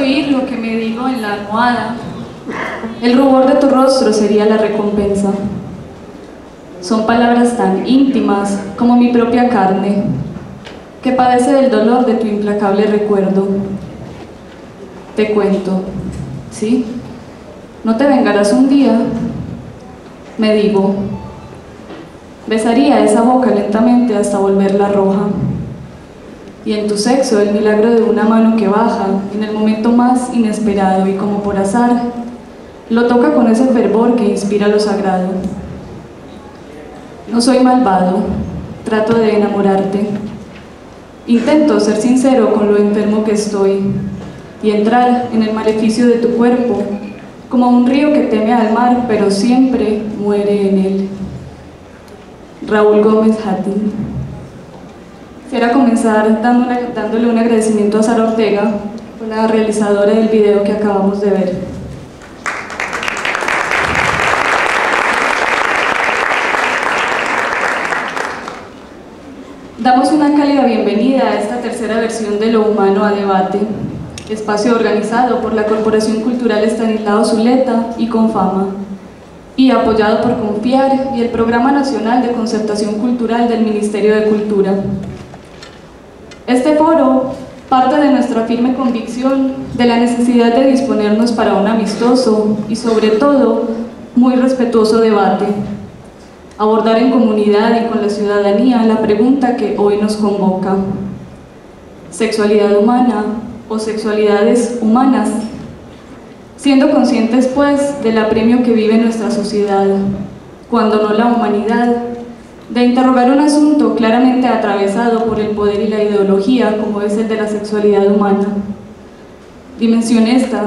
oír lo que me dijo en la almohada. El rubor de tu rostro sería la recompensa. Son palabras tan íntimas como mi propia carne, que padece del dolor de tu implacable recuerdo. Te cuento, ¿sí? No te vengarás un día, me digo. Besaría esa boca lentamente hasta volverla roja. Y en tu sexo el milagro de una mano que baja, en el momento más inesperado y como por azar, lo toca con ese fervor que inspira lo sagrado. No soy malvado, trato de enamorarte. Intento ser sincero con lo enfermo que estoy y entrar en el maleficio de tu cuerpo, como un río que teme al mar, pero siempre muere en él. Raúl Gómez Jaramillo. Quisiera comenzar dándole un agradecimiento a Sara Ortega, la realizadora del video que acabamos de ver. Damos una cálida bienvenida a esta tercera versión de Lo Humano a Debate, espacio organizado por la Corporación Cultural Estanislao Zuleta y ConFama, y apoyado por Confiar y el Programa Nacional de Concertación Cultural del Ministerio de Cultura. Este foro parte de nuestra firme convicción de la necesidad de disponernos para un amistoso y, sobre todo, muy respetuoso debate, abordar en comunidad y con la ciudadanía la pregunta que hoy nos convoca: ¿sexualidad humana o sexualidades humanas? Siendo conscientes, pues, del apremio que vive nuestra sociedad, cuando no la humanidad, de interrogar un asunto claramente atravesado por el poder y la ideología como es el de la sexualidad humana. Dimensión esta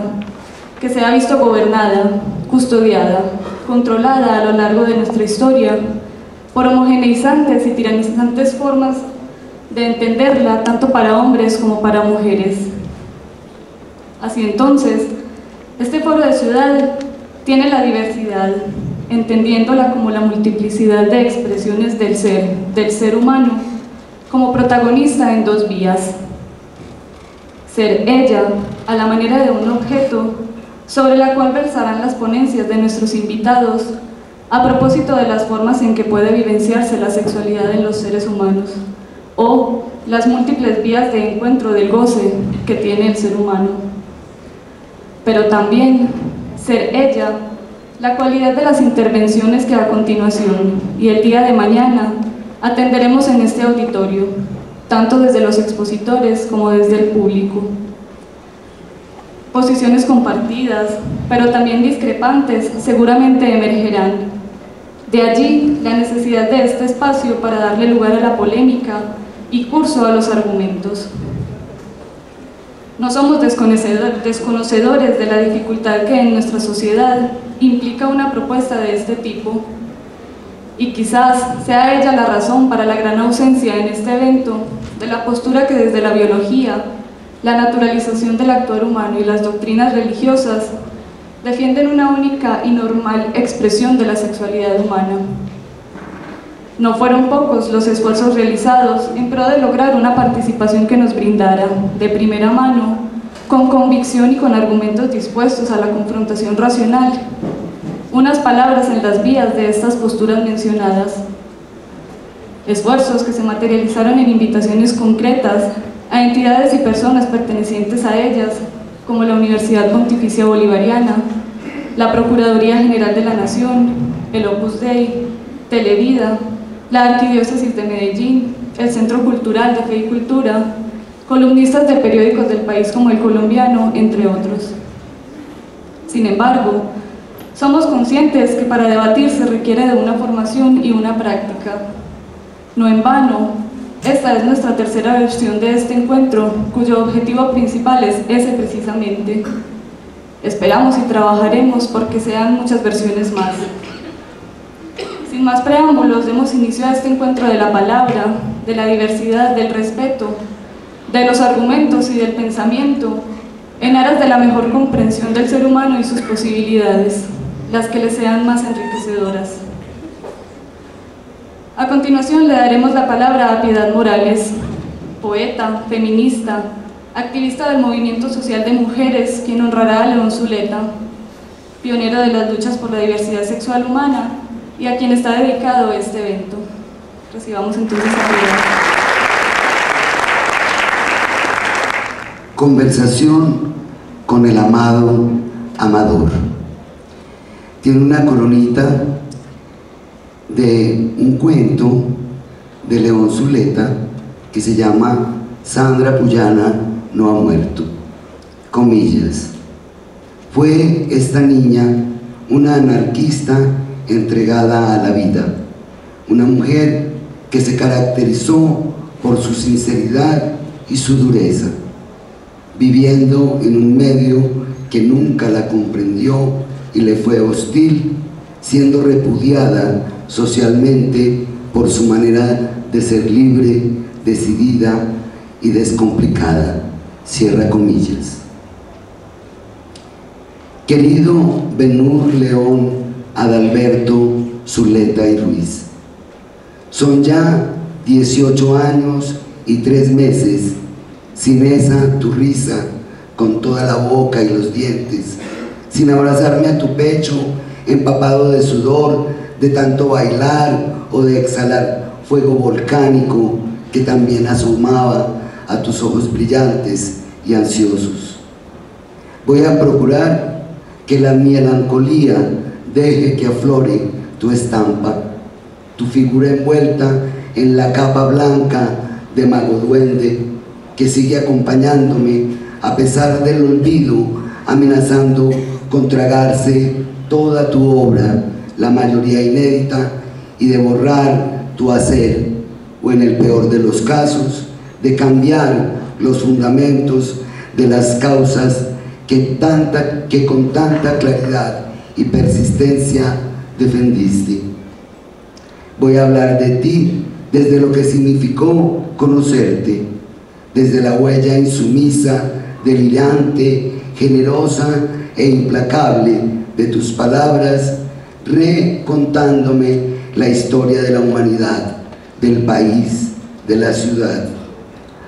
que se ha visto gobernada, custodiada, controlada a lo largo de nuestra historia por homogeneizantes y tiranizantes formas de entenderla tanto para hombres como para mujeres. Así entonces, este foro de ciudad tiene la diversidad, entendiéndola como la multiplicidad de expresiones del ser humano, como protagonista en dos vías: ser ella a la manera de un objeto, sobre la cual versarán las ponencias de nuestros invitados a propósito de las formas en que puede vivenciarse la sexualidad en los seres humanos, o las múltiples vías de encuentro del goce que tiene el ser humano. Pero también ser ella la cualidad de las intervenciones que a continuación y el día de mañana atenderemos en este auditorio, tanto desde los expositores como desde el público. Posiciones compartidas, pero también discrepantes, seguramente emergerán. De allí la necesidad de este espacio para darle lugar a la polémica y curso a los argumentos. No somos desconocedores de la dificultad que en nuestra sociedad implica una propuesta de este tipo, y quizás sea ella la razón para la gran ausencia en este evento de la postura que desde la biología, la naturalización del actuar humano y las doctrinas religiosas defienden una única y normal expresión de la sexualidad humana. No fueron pocos los esfuerzos realizados en pro de lograr una participación que nos brindara, de primera mano, con convicción y con argumentos dispuestos a la confrontación racional, unas palabras en las vías de estas posturas mencionadas. Esfuerzos que se materializaron en invitaciones concretas a entidades y personas pertenecientes a ellas, como la Universidad Pontificia Bolivariana, la Procuraduría General de la Nación, el Opus Dei, Televida, la Arquidiócesis de Medellín, el Centro Cultural de Fe y Cultura, columnistas de periódicos del país como El Colombiano, entre otros. Sin embargo, somos conscientes que para debatir se requiere de una formación y una práctica. No en vano, esta es nuestra tercera versión de este encuentro, cuyo objetivo principal es ese precisamente. Esperamos y trabajaremos porque sean muchas versiones más. Sin más preámbulos, demos inicio a este encuentro de la palabra, de la diversidad, del respeto, de los argumentos y del pensamiento, en aras de la mejor comprensión del ser humano y sus posibilidades, las que le sean más enriquecedoras. A continuación le daremos la palabra a Piedad Morales, poeta, feminista, activista del movimiento social de mujeres, quien honrará a León Zuleta, pionero de las luchas por la diversidad sexual humana y a quien está dedicado este evento. Recibamos entonces a Piedad. Conversación con el amado Amador. Tiene una coronita de un cuento de León Zuleta que se llama Sandra Puyana no ha muerto. Comillas. Fue esta niña una anarquista entregada a la vida, una mujer que se caracterizó por su sinceridad y su dureza, viviendo en un medio que nunca la comprendió y le fue hostil, siendo repudiada socialmente por su manera de ser libre, decidida y descomplicada. Cierra comillas. Querido Benur León, Adalberto, Zuleta y Ruiz, son ya 18 años y 3 meses sin esa tu risa con toda la boca y los dientes, sin abrazarme a tu pecho empapado de sudor, de tanto bailar o de exhalar fuego volcánico que también asomaba a tus ojos brillantes y ansiosos. Voy a procurar que la melancolía deje que aflore tu estampa, tu figura envuelta en la capa blanca de mago duende que sigue acompañándome a pesar del olvido, amenazando con tragarse toda tu obra, la mayoría inédita, y de borrar tu hacer, o en el peor de los casos, de cambiar los fundamentos de las causas que con tanta claridad y persistencia defendiste. Voy a hablar de ti desde lo que significó conocerte, desde la huella insumisa, delirante, generosa e implacable de tus palabras, recontándome la historia de la humanidad, del país, de la ciudad,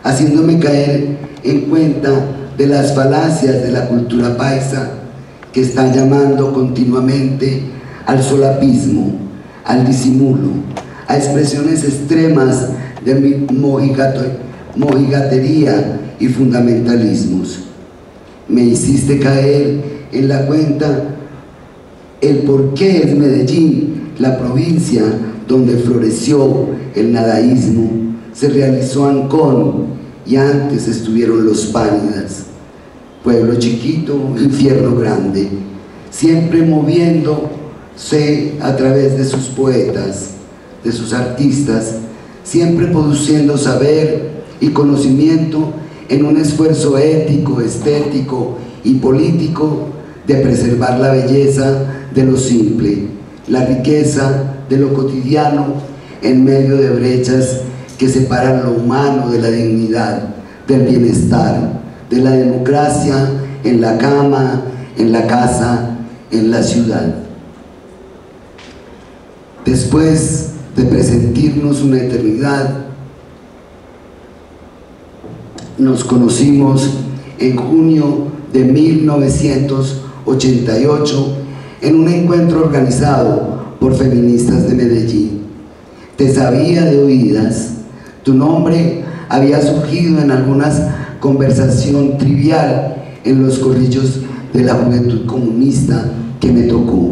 haciéndome caer en cuenta de las falacias de la cultura paisa que están llamando continuamente al solapismo, al disimulo, a expresiones extremas de mojigatería y fundamentalismos. Me hiciste caer en la cuenta el por qué es Medellín la provincia donde floreció el nadaísmo, se realizó Ancón y antes estuvieron los pánidas. Pueblo chiquito, infierno grande, siempre moviéndose a través de sus poetas, de sus artistas, siempre produciendo saber y conocimiento en un esfuerzo ético, estético y político de preservar la belleza de lo simple, la riqueza de lo cotidiano en medio de brechas que separan lo humano de la dignidad, del bienestar, de la democracia en la cama, en la casa, en la ciudad. Después de presentarnos una eternidad, nos conocimos en junio de 1988 en un encuentro organizado por feministas de Medellín. Te sabía de oídas, tu nombre había surgido en algunas conversación trivial en los corrillos de la juventud comunista que me tocó.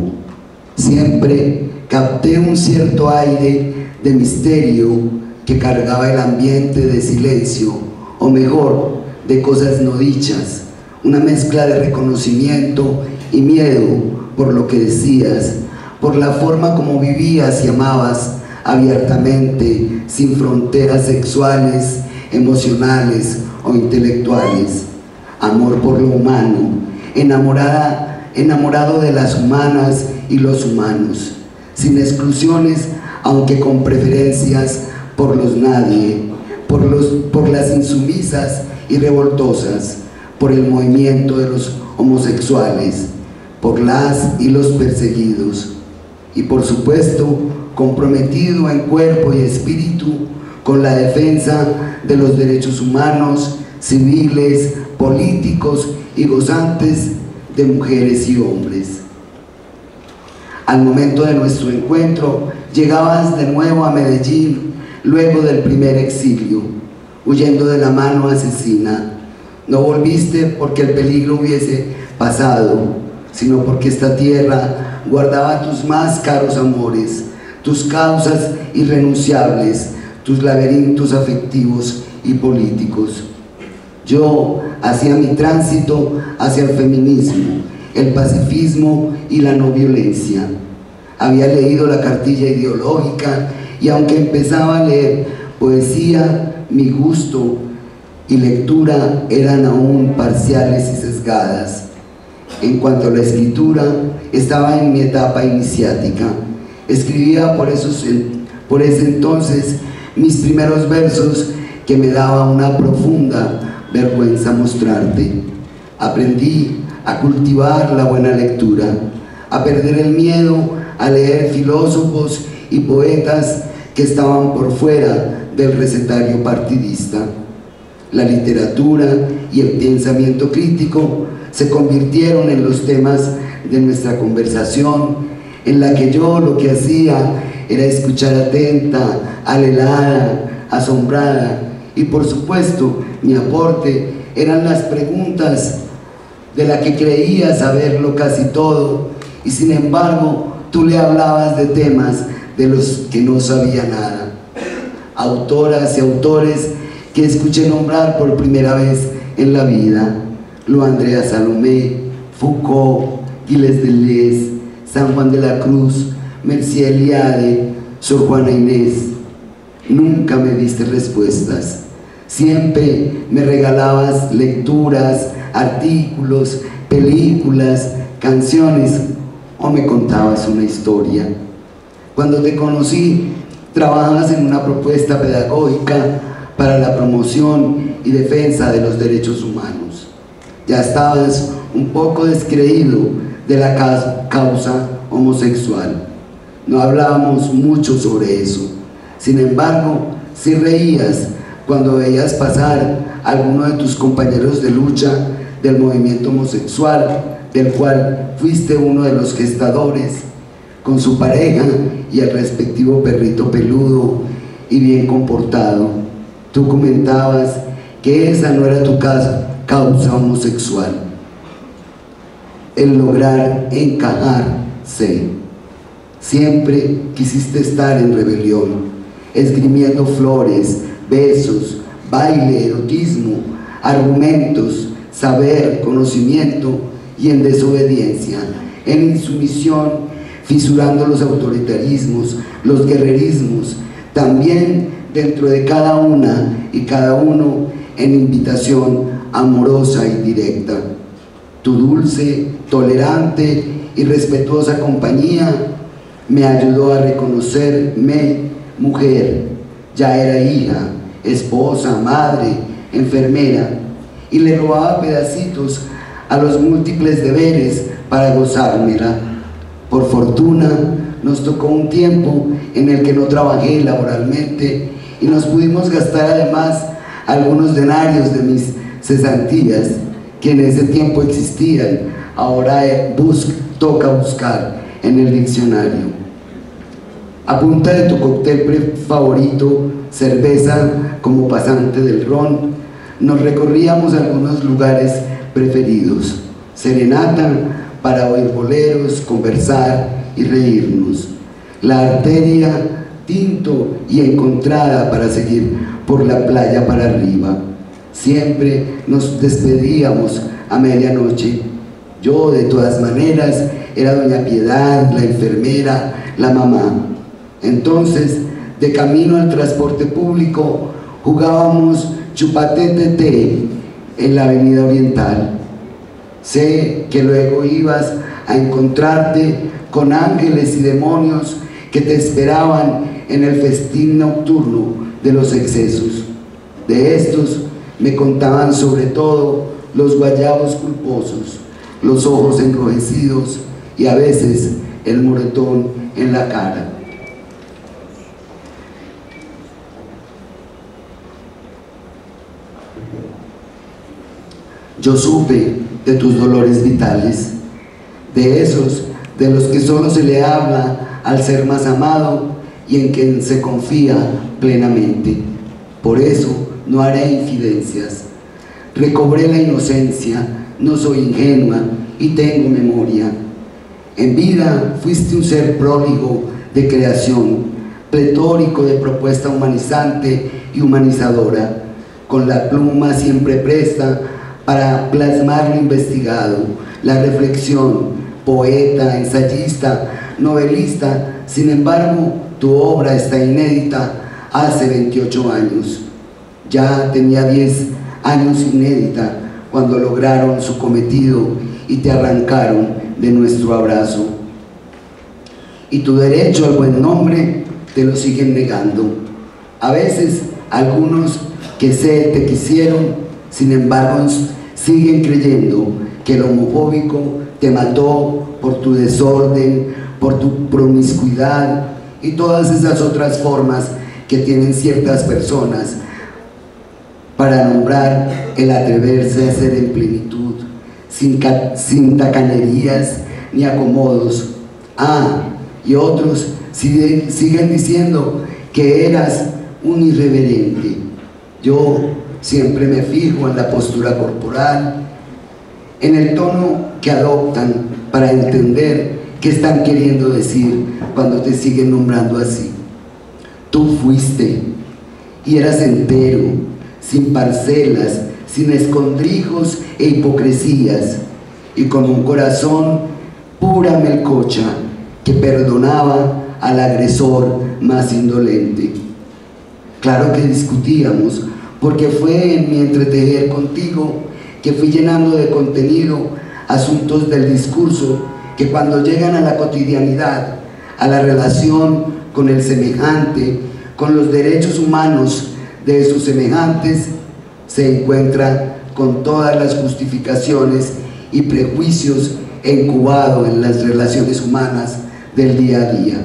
Siempre capté un cierto aire de misterio que cargaba el ambiente de silencio, o mejor, de cosas no dichas, una mezcla de reconocimiento y miedo por lo que decías, por la forma como vivías y amabas abiertamente, sin fronteras sexuales, emocionales o intelectuales. Amor por lo humano, enamorado de las humanas y los humanos, sin exclusiones, aunque con preferencias por los nadie, por las insumisas y revoltosas, por el movimiento de los homosexuales, por las y los perseguidos, y por supuesto comprometido en cuerpo y espíritu con la defensa de los derechos humanos, civiles, políticos y gozantes de mujeres y hombres. Al momento de nuestro encuentro, llegabas de nuevo a Medellín, luego del primer exilio, huyendo de la mano asesina. No volviste porque el peligro hubiese pasado, sino porque esta tierra guardaba tus más caros amores, tus causas irrenunciables, tus laberintos afectivos y políticos. Yo hacía mi tránsito hacia el feminismo, el pacifismo y la no violencia. Había leído la cartilla ideológica y aunque empezaba a leer poesía, mi gusto y lectura eran aún parciales y sesgadas. En cuanto a la escritura, estaba en mi etapa iniciática. Escribía por ese entonces mis primeros versos que me daba una profunda vergüenza mostrarte. Aprendí a cultivar la buena lectura, a perder el miedo a leer filósofos y poetas que estaban por fuera del recetario partidista. La literatura y el pensamiento crítico se convirtieron en los temas de nuestra conversación, en la que yo lo que hacía era escuchar atenta, alelada, asombrada, y por supuesto mi aporte eran las preguntas de la que creía saberlo casi todo, y sin embargo tú le hablabas de temas de los que no sabía nada. Autoras y autores que escuché nombrar por primera vez en la vida: Lo Andrea Salomé, Foucault, Gilles Deleuze, San Juan de la Cruz, Mercía Eliade, Sor Juana Inés. Nunca me diste respuestas, siempre me regalabas lecturas, artículos, películas, canciones, o me contabas una historia. Cuando te conocí, trabajabas en una propuesta pedagógica para la promoción y defensa de los derechos humanos. Ya estabas un poco descreído de la causa homosexual. No hablábamos mucho sobre eso. Sin embargo, sí reías cuando veías pasar a alguno de tus compañeros de lucha del movimiento homosexual, del cual fuiste uno de los gestadores, con su pareja y el respectivo perrito peludo y bien comportado. Tú comentabas que esa no era tu causa homosexual, el lograr encajarse. Siempre quisiste estar en rebelión, esgrimiendo flores, besos, baile, erotismo, argumentos, saber, conocimiento, y en desobediencia, en insumisión, fisurando los autoritarismos, los guerrerismos, también dentro de cada una y cada uno en invitación amorosa y directa. Tu dulce, tolerante y respetuosa compañía me ayudó a reconocerme mujer. Ya era hija, esposa, madre, enfermera, y le robaba pedacitos a los múltiples deberes para gozármela. Por fortuna, nos tocó un tiempo en el que no trabajé laboralmente y nos pudimos gastar además algunos denarios de mis cesantías, que en ese tiempo existían. Ahora toca buscar en el diccionario. A punta de tu cóctel favorito, cerveza como pasante del ron, nos recorríamos a algunos lugares preferidos, serenata para oír boleros, conversar y reírnos, la arteria tinto y encontrada para seguir por la playa para arriba. Siempre nos despedíamos a medianoche. Yo, de todas maneras, era doña Piedad, la enfermera, la mamá. Entonces, de camino al transporte público, jugábamos chupatete en la avenida Oriental. Sé que luego ibas a encontrarte con ángeles y demonios que te esperaban en el festín nocturno de los excesos. De estos me contaban sobre todo los guayabos culposos, los ojos enrojecidos y a veces el moretón en la cara. Yo supe de tus dolores vitales, de esos de los que solo se le habla al ser más amado y en quien se confía plenamente. Por eso no haré infidencias. Recobré la inocencia, no soy ingenua y tengo memoria. En vida fuiste un ser pródigo de creación, pletórico de propuesta humanizante y humanizadora, con la pluma siempre presta para plasmar lo investigado, la reflexión, poeta, ensayista, novelista. Sin embargo, tu obra está inédita hace 28 años. Ya tenía 10 años inédita cuando lograron su cometido y te arrancaron de nuestro abrazo. Y tu derecho al buen nombre te lo siguen negando. A veces, algunos que sé te quisieron, sin embargo, siguen creyendo que el homofóbico te mató por tu desorden, por tu promiscuidad y todas esas otras formas que tienen ciertas personas para nombrar el atreverse a ser en plenitud, sin tacanerías ni acomodos. Ah, y otros siguen diciendo que eras un irreverente. Yo siempre me fijo en la postura corporal, en el tono que adoptan para entender qué están queriendo decir cuando te siguen nombrando así. Tú fuiste y eras entero, sin parcelas, sin escondrijos e hipocresías, y con un corazón pura melcocha que perdonaba al agresor más indolente. Claro que discutíamos, porque fue en mi entretejer contigo que fui llenando de contenido asuntos del discurso que cuando llegan a la cotidianidad, a la relación con el semejante, con los derechos humanos de sus semejantes, se encuentra con todas las justificaciones y prejuicios encubados en las relaciones humanas del día a día.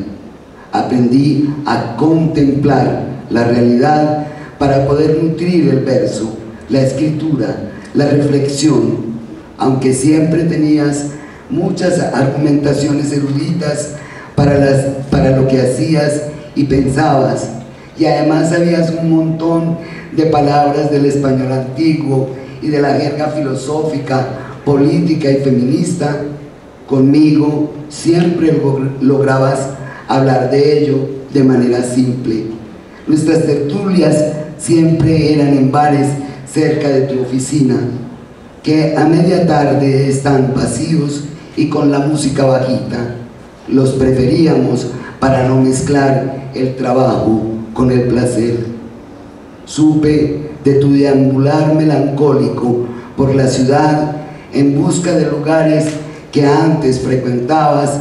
Aprendí a contemplar la realidad para poder nutrir el verso, la escritura, la reflexión, aunque siempre tenías muchas argumentaciones eruditas para lo que hacías y pensabas, y además sabías un montón de palabras del español antiguo y de la jerga filosófica, política y feminista. Conmigo siempre lograbas hablar de ello de manera simple. Nuestras tertulias siempre eran en bares cerca de tu oficina, que a media tarde están vacíos y con la música bajita. Los preferíamos para no mezclar el trabajo con el placer. Supe de tu deambular melancólico por la ciudad en busca de lugares que antes frecuentabas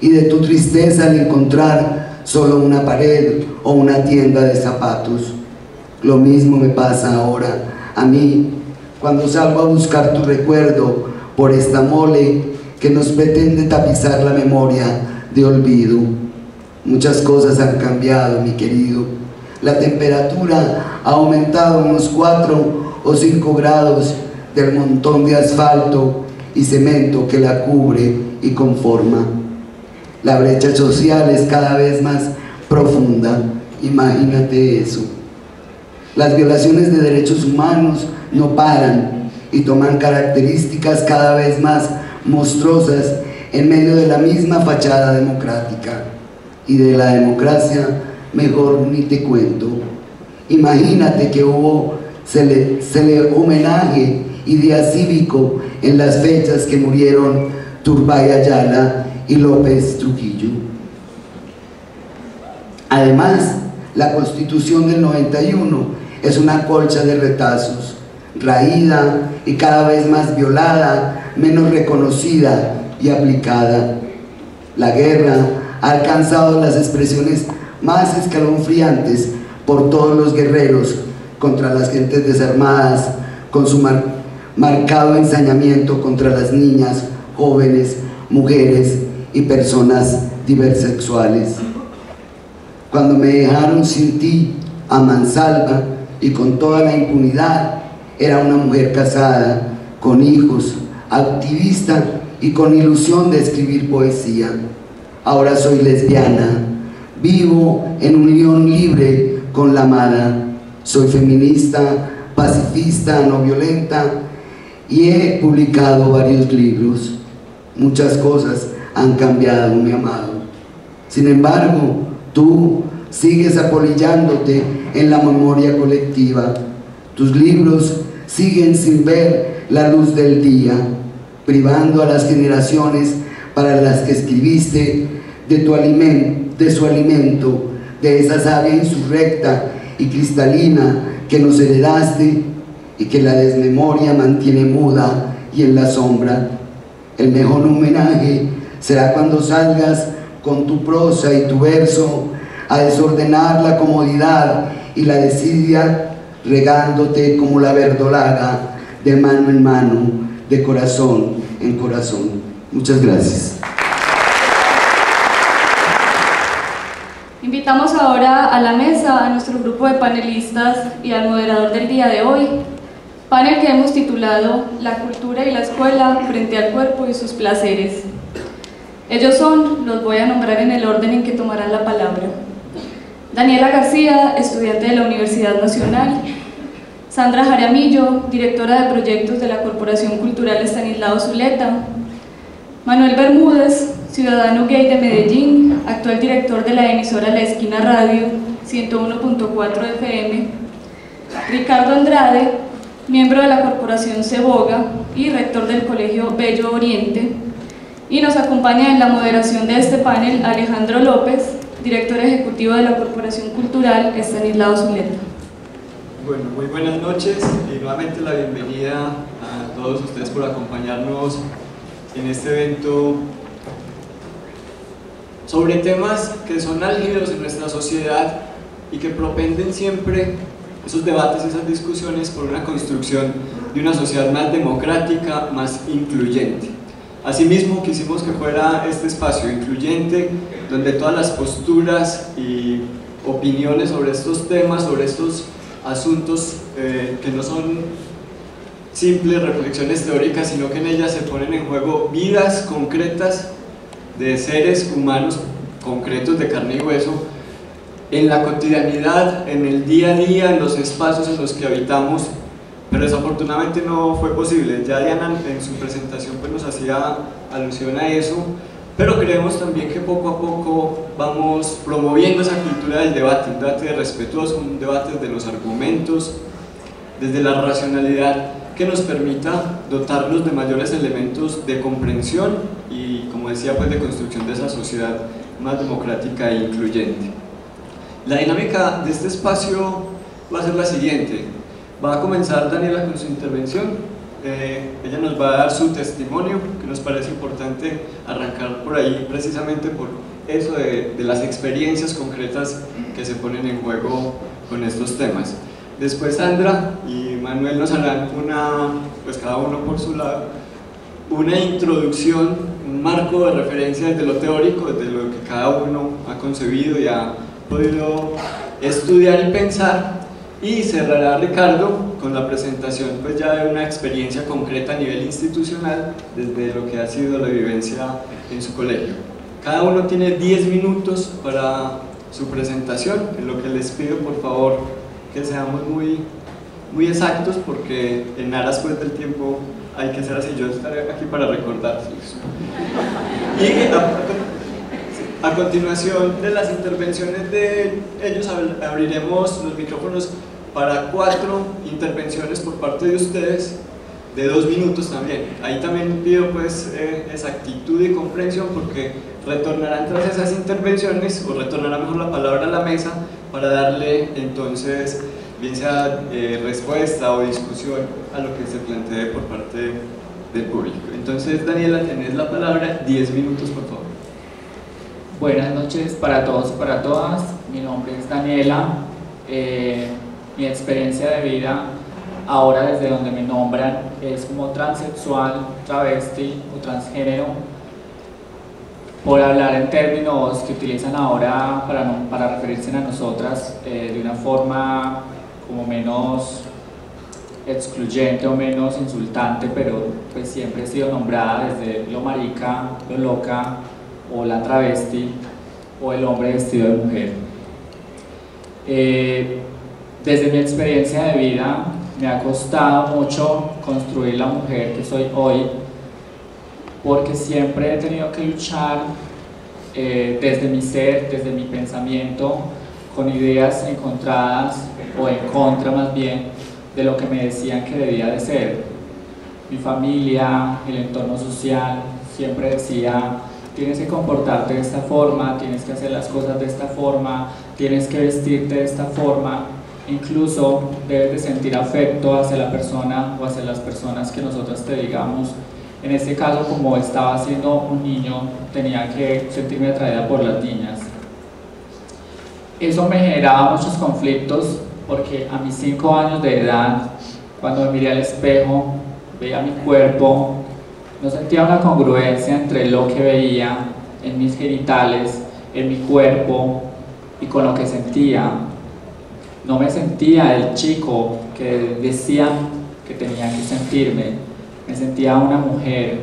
y de tu tristeza al encontrar solo una pared o una tienda de zapatos. Lo mismo me pasa ahora a mí, cuando salgo a buscar tu recuerdo por esta mole que nos pretende tapizar la memoria de olvido. Muchas cosas han cambiado, mi querido. La temperatura ha aumentado unos 4 o 5 grados del montón de asfalto y cemento que la cubre y conforma. La brecha social es cada vez más profunda, imagínate eso. Las violaciones de derechos humanos no paran y toman características cada vez más monstruosas en medio de la misma fachada democrática. Y de la democracia, mejor ni te cuento. Imagínate que se le homenaje y día cívico en las fechas que murieron Turbay Ayala y López Trujillo. Además, la Constitución del 91 es una colcha de retazos, raída y cada vez más violada, menos reconocida y aplicada. La guerra ha alcanzado las expresiones más escalofriantes por todos los guerreros contra las gentes desarmadas, con su marcado ensañamiento contra las niñas, jóvenes, mujeres y personas diversexuales. Cuando me dejaron sin ti a mansalva y con toda la impunidad, era una mujer casada, con hijos, activista y con ilusión de escribir poesía. Ahora soy lesbiana, vivo en unión libre con la amada, soy feminista, pacifista, no violenta y he publicado varios libros. Muchas cosas han cambiado, mi amado. Sin embargo, tú sigues apolillándote en la memoria colectiva. Tus libros siguen sin ver la luz del día, privando a las generaciones para las que escribiste de su alimento, de esa savia insurrecta y cristalina que nos heredaste y que la desmemoria mantiene muda y en la sombra. El mejor homenaje será cuando salgas con tu prosa y tu verso a desordenar la comodidad y la desidia, regándote como la verdolaga, de mano en mano, de corazón en corazón. Muchas gracias. Invitamos ahora a la mesa a nuestro grupo de panelistas y al moderador del día de hoy, panel que hemos titulado La cultura y la escuela frente al cuerpo y sus placeres. Ellos son, los voy a nombrar en el orden en que tomarán la palabra: Daniela García, estudiante de la Universidad Nacional; Sandra Jaramillo, directora de proyectos de la Corporación Cultural Estanislao Zuleta; Manuel Bermúdez, ciudadano gay de Medellín, actual director de la emisora La Esquina Radio, 101.4 FM; Ricardo Andrade, miembro de la Corporación Ceboga y rector del Colegio Bello Oriente; y nos acompaña en la moderación de este panel Alejandro López, director ejecutivo de la Corporación Cultural Estanislao Zuleta. Bueno, muy buenas noches y nuevamente la bienvenida a todos ustedes por acompañarnos en este evento sobre temas que son álgidos en nuestra sociedad y que propenden siempre esos debates, esas discusiones, por una construcción de una sociedad más democrática, más incluyente. Asimismo, quisimos que fuera este espacio incluyente, donde todas las posturas y opiniones sobre estos temas, sobre estos asuntos que no son simples reflexiones teóricas, sino que en ellas se ponen en juego vidas concretas de seres humanos concretos de carne y hueso, en la cotidianidad, en el día a día, en los espacios en los que habitamos. Pero desafortunadamente no fue posible. Ya Diana en su presentación pues nos hacía alusión a eso, pero creemos también que poco a poco vamos promoviendo esa cultura del debate, un debate respetuoso, un debate de los argumentos, desde la racionalidad, que nos permita dotarnos de mayores elementos de comprensión y, como decía, pues de construcción de esa sociedad más democrática e incluyente. La dinámica de este espacio va a ser la siguiente. Va a comenzar Daniela con su intervención, ella nos va a dar su testimonio, que nos parece importante arrancar por ahí, precisamente por eso de las experiencias concretas que se ponen en juego con estos temas. Después Sandra y Manuel nos harán pues cada uno por su lado, una introducción, un marco de referencia desde lo teórico, desde lo que cada uno ha concebido y ha podido estudiar y pensar. Y cerrará Ricardo con la presentación pues ya de una experiencia concreta a nivel institucional, desde lo que ha sido la vivencia en su colegio. Cada uno tiene 10 minutos para su presentación, en lo que les pido por favor que seamos muy exactos, porque en aras pues del tiempo hay que ser así. Yo estaré aquí para recordárselos. Y a continuación de las intervenciones de ellos abriremos los micrófonos para 4 intervenciones por parte de ustedes de 2 minutos también. Ahí también pido pues exactitud y comprensión, porque retornarán tras esas intervenciones, o retornará mejor la palabra a la mesa para darle entonces bien sea respuesta o discusión a lo que se plantee por parte del público. Entonces Daniela, tenés la palabra, 10 minutos por favor. Buenas noches para todos y para todas, mi nombre es Daniela, mi experiencia de vida ahora desde donde me nombran es como transexual, travesti o transgénero, por hablar en términos que utilizan ahora para referirse a nosotras de una forma como menos excluyente o menos insultante, pero pues siempre he sido nombrada desde lo marica, lo loca, o la travesti, o el hombre vestido de mujer. Desde mi experiencia de vida me ha costado mucho construir la mujer que soy hoy, porque siempre he tenido que luchar desde mi ser, desde mi pensamiento, con ideas encontradas, o en contra más bien, de lo que me decían que debía de ser. Mi familia, el entorno social, siempre decía: tienes que comportarte de esta forma, tienes que hacer las cosas de esta forma, tienes que vestirte de esta forma, incluso debes de sentir afecto hacia la persona o hacia las personas que nosotros te digamos. En este caso, como estaba siendo un niño, tenía que sentirme atraída por las niñas. Eso me generaba muchos conflictos, porque a mis 5 años de edad, cuando me miré al espejo, veía mi cuerpo, no sentía una congruencia entre lo que veía en mis genitales, en mi cuerpo y con lo que sentía. No me sentía el chico que decían que tenía que sentirme. Me sentía una mujer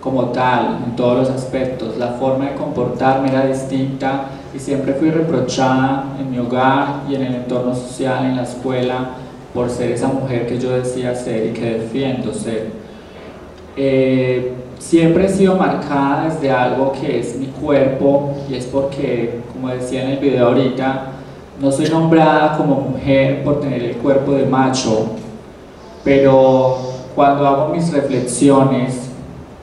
como tal, en todos los aspectos. La forma de comportarme era distinta y siempre fui reprochada en mi hogar y en el entorno social, en la escuela, por ser esa mujer que yo decía ser y que defiendo ser. Siempre he sido marcada desde algo que es mi cuerpo, y es porque, como decía en el video ahorita, no soy nombrada como mujer por tener el cuerpo de macho, pero cuando hago mis reflexiones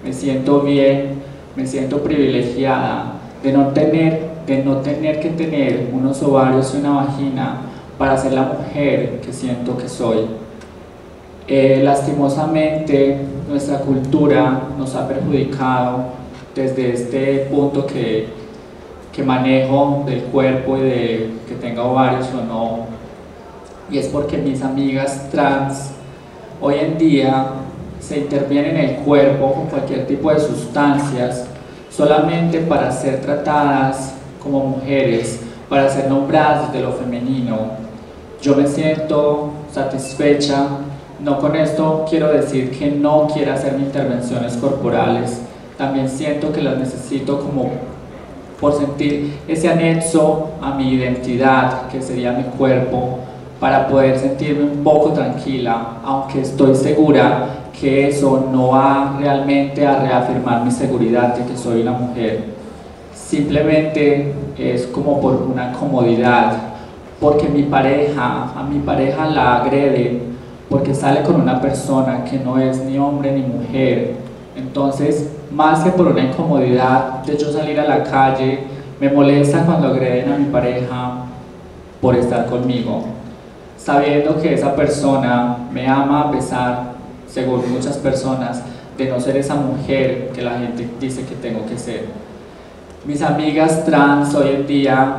me siento bien, me siento privilegiada de no tener que tener unos ovarios y una vagina para ser la mujer que siento que soy. Lastimosamente, nuestra cultura nos ha perjudicado desde este punto que manejo del cuerpo y de que tenga ovarios o no, y es porque mis amigas trans hoy en día se intervienen en el cuerpo con cualquier tipo de sustancias solamente para ser tratadas como mujeres, para ser nombradas de lo femenino. Yo me siento satisfecha. No con esto quiero decir que no quiera hacer intervenciones corporales, también siento que las necesito, como por sentir ese anexo a mi identidad que sería mi cuerpo, para poder sentirme un poco tranquila, aunque estoy segura que eso no va realmente a reafirmar mi seguridad de que soy una mujer. Simplemente es como por una comodidad, porque a mi pareja la agrede, porque sale con una persona que no es ni hombre ni mujer. Entonces, más que por una incomodidad de yo salir a la calle, me molesta cuando agreden a mi pareja por estar conmigo, sabiendo que esa persona me ama a pesar, según muchas personas, de no ser esa mujer que la gente dice que tengo que ser. Mis amigas trans hoy en día,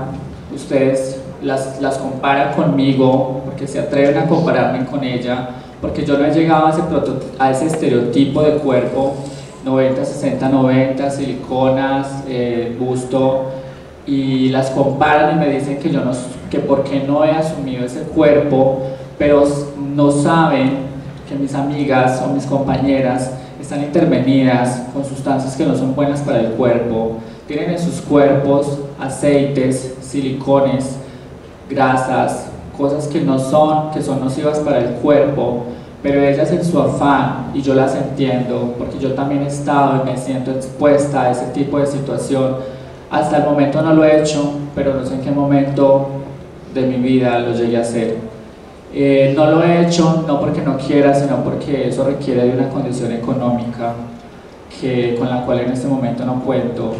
ustedes las comparan conmigo porque se atreven a compararme con ella, porque yo no he llegado a ese estereotipo de cuerpo 90, 60, 90, siliconas, busto, y las comparan y me dicen que yo no, que por qué no he asumido ese cuerpo, pero no saben que mis amigas o mis compañeras están intervenidas con sustancias que no son buenas para el cuerpo. Tienen en sus cuerpos aceites, silicones, grasas, cosas que no son, que son nocivas para el cuerpo, pero ellas en su afán, y yo las entiendo, porque yo también he estado y me siento expuesta a ese tipo de situación. Hasta el momento no lo he hecho, pero no sé en qué momento de mi vida lo llegué a hacer. No lo he hecho no porque no quiera, sino porque eso requiere de una condición económica con la cual en este momento no cuento.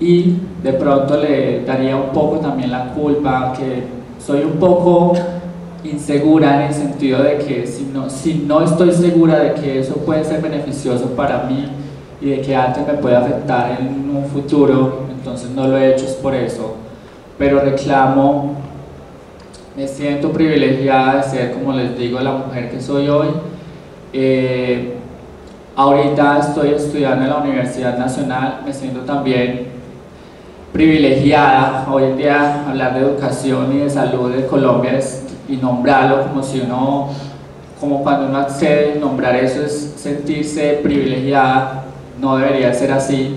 Y de pronto le daría un poco también la culpa, que soy un poco insegura en el sentido de que si no estoy segura de que eso puede ser beneficioso para mí y de que antes me puede afectar en un futuro, entonces no lo he hecho, es por eso. Pero reclamo, me siento privilegiada de ser, como les digo, la mujer que soy hoy. Ahorita estoy estudiando en la Universidad Nacional, me siento también privilegiada. Hoy en día hablar de educación y de salud de Colombia y nombrarlo como si uno como cuando uno accede, nombrar eso es sentirse privilegiada, no debería ser así,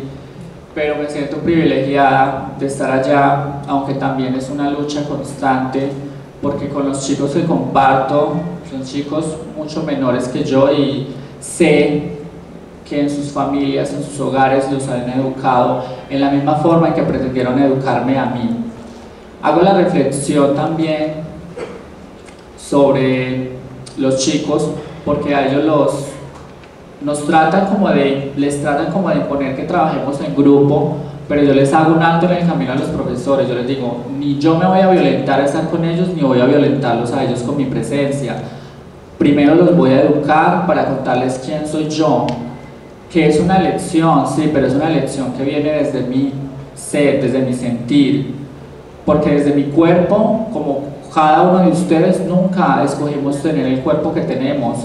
pero me siento privilegiada de estar allá, aunque también es una lucha constante, porque con los chicos que comparto, son chicos mucho menores que yo y sé que en sus familias, en sus hogares los han educado en la misma forma en que pretendieron educarme a mí. Hago la reflexión también sobre los chicos, porque a ellos les tratan como de imponer que trabajemos en grupo, pero yo les hago un alto en el camino a los profesores. Yo les digo, ni yo me voy a violentar a estar con ellos, ni voy a violentarlos a ellos con mi presencia. Primero los voy a educar para contarles quién soy yo, que es una elección, sí, pero es una elección que viene desde mi ser, desde mi sentir, porque desde mi cuerpo, como cada uno de ustedes, nunca escogimos tener el cuerpo que tenemos.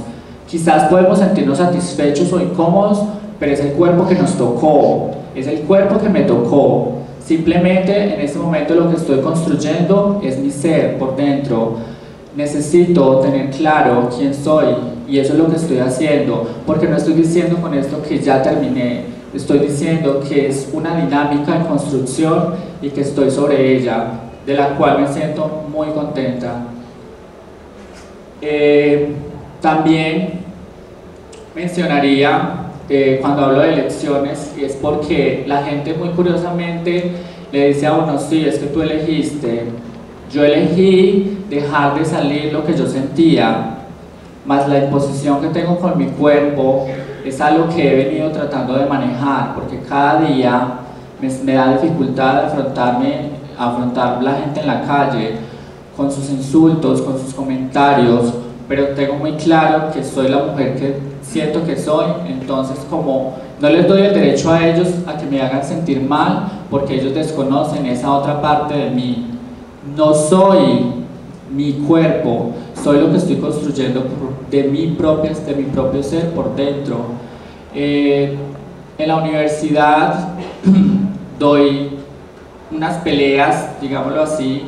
Quizás podemos sentirnos satisfechos o incómodos, pero es el cuerpo que nos tocó, es el cuerpo que me tocó. Simplemente en este momento lo que estoy construyendo es mi ser por dentro. Necesito tener claro quién soy y eso es lo que estoy haciendo, porque no estoy diciendo con esto que ya terminé, estoy diciendo que es una dinámica en construcción y que estoy sobre ella, de la cual me siento muy contenta. También mencionaría, cuando hablo de elecciones, y es porque la gente muy curiosamente le dice a uno, sí, es que tú elegiste. Yo elegí dejar de salir lo que yo sentía, más la imposición que tengo con mi cuerpo es algo que he venido tratando de manejar, porque cada día me da dificultad afrontar la gente en la calle, con sus insultos, con sus comentarios, pero tengo muy claro que soy la mujer que siento que soy, entonces como no les doy el derecho a ellos a que me hagan sentir mal, porque ellos desconocen esa otra parte de mí. No soy mi cuerpo, soy lo que estoy construyendo de mi propio ser por dentro. En la universidad doy unas peleas, digámoslo así,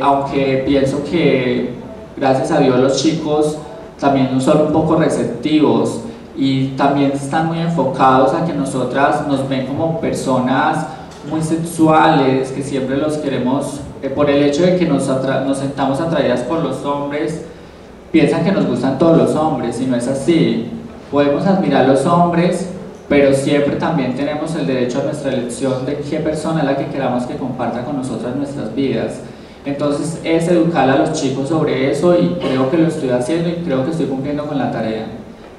aunque pienso que gracias a Dios los chicos también son un poco receptivos y también están muy enfocados a que nosotras nos ven como personas muy sexuales, que siempre los queremos, por el hecho de que nos sentamos atraídas por los hombres, piensan que nos gustan todos los hombres, y no es así. Podemos admirar los hombres, pero siempre también tenemos el derecho a nuestra elección de qué persona es la que queramos que comparta con nosotras nuestras vidas. Entonces es educar a los chicos sobre eso, y creo que lo estoy haciendo y creo que estoy cumpliendo con la tarea.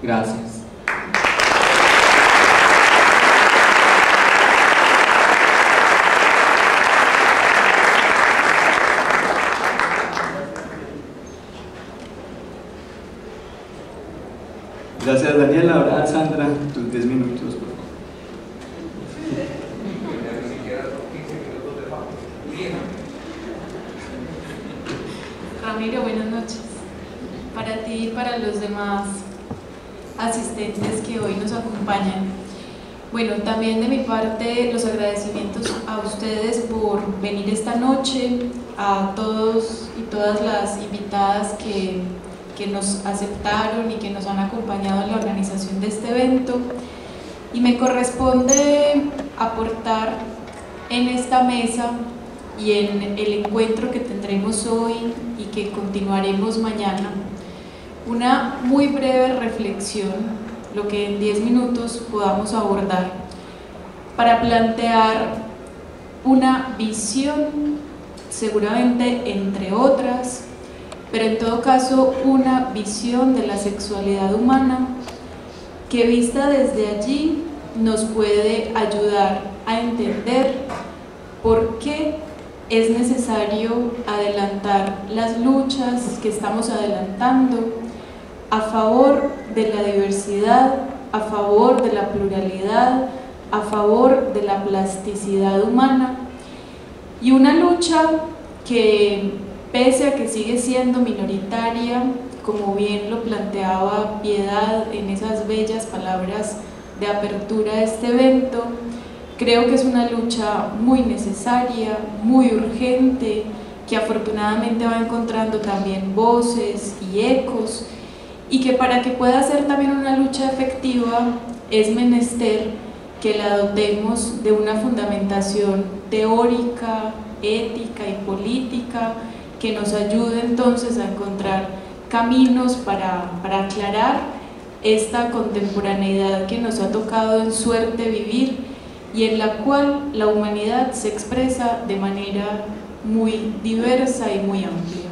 Gracias. Gracias, Daniel. Ahora, Sandra, tus 10 minutos, por favor. Ramiro, buenas noches. Para ti y para los demás asistentes que hoy nos acompañan. Bueno, también de mi parte, los agradecimientos a ustedes por venir esta noche, a todos y todas las invitadas que nos aceptaron y que nos han acompañado en la organización de este evento, y me corresponde aportar en esta mesa y en el encuentro que tendremos hoy y que continuaremos mañana una muy breve reflexión, lo que en 10 minutos podamos abordar para plantear una visión, seguramente entre otras, pero en todo caso una visión de la sexualidad humana que, vista desde allí, nos puede ayudar a entender por qué es necesario adelantar las luchas que estamos adelantando a favor de la diversidad, a favor de la pluralidad, a favor de la plasticidad humana, y una lucha que, pese a que sigue siendo minoritaria, como bien lo planteaba Piedad en esas bellas palabras de apertura a este evento, creo que es una lucha muy necesaria, muy urgente, que afortunadamente va encontrando también voces y ecos, y que para que pueda ser también una lucha efectiva es menester que la dotemos de una fundamentación teórica, ética y política que nos ayude entonces a encontrar caminos para aclarar esta contemporaneidad que nos ha tocado en suerte vivir y en la cual la humanidad se expresa de manera muy diversa y muy amplia.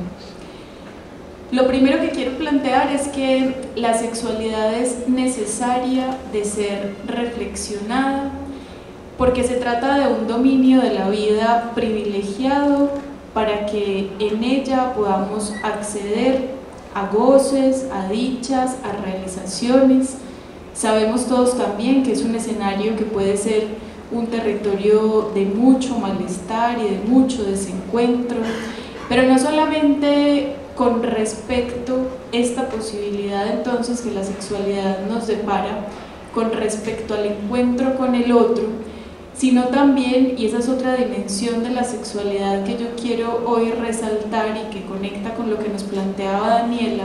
Lo primero que quiero plantear es que la sexualidad es necesaria de ser reflexionada porque se trata de un dominio de la vida privilegiado para que en ella podamos acceder a goces, a dichas, a realizaciones. Sabemos todos también que es un escenario que puede ser un territorio de mucho malestar y de mucho desencuentro, pero no solamente con respecto a esta posibilidad entonces que la sexualidad nos depara con respecto al encuentro con el otro, sino también, y esa es otra dimensión de la sexualidad que yo quiero hoy resaltar y que conecta con lo que nos planteaba Daniela,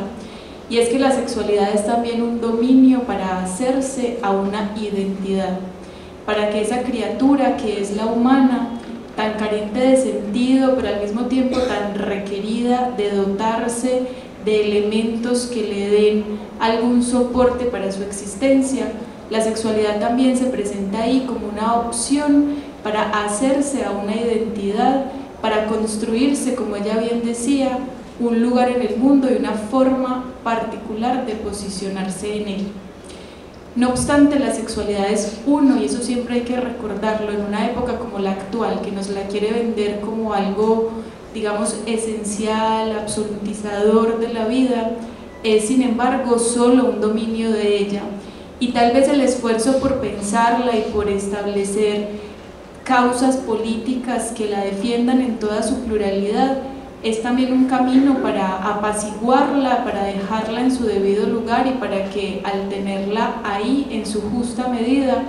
y es que la sexualidad es también un dominio para hacerse a una identidad, para que esa criatura que es la humana, tan carente de sentido, pero al mismo tiempo tan requerida de dotarse de elementos que le den algún soporte para su existencia, la sexualidad también se presenta ahí como una opción para hacerse a una identidad, para construirse, como ella bien decía, un lugar en el mundo y una forma particular de posicionarse en él. No obstante, la sexualidad es uno, y eso siempre hay que recordarlo, en una época como la actual, que nos la quiere vender como algo, digamos, esencial, absolutizador de la vida, es sin embargo solo un dominio de ella. Y tal vez el esfuerzo por pensarla y por establecer causas políticas que la defiendan en toda su pluralidad es también un camino para apaciguarla, para dejarla en su debido lugar y para que al tenerla ahí en su justa medida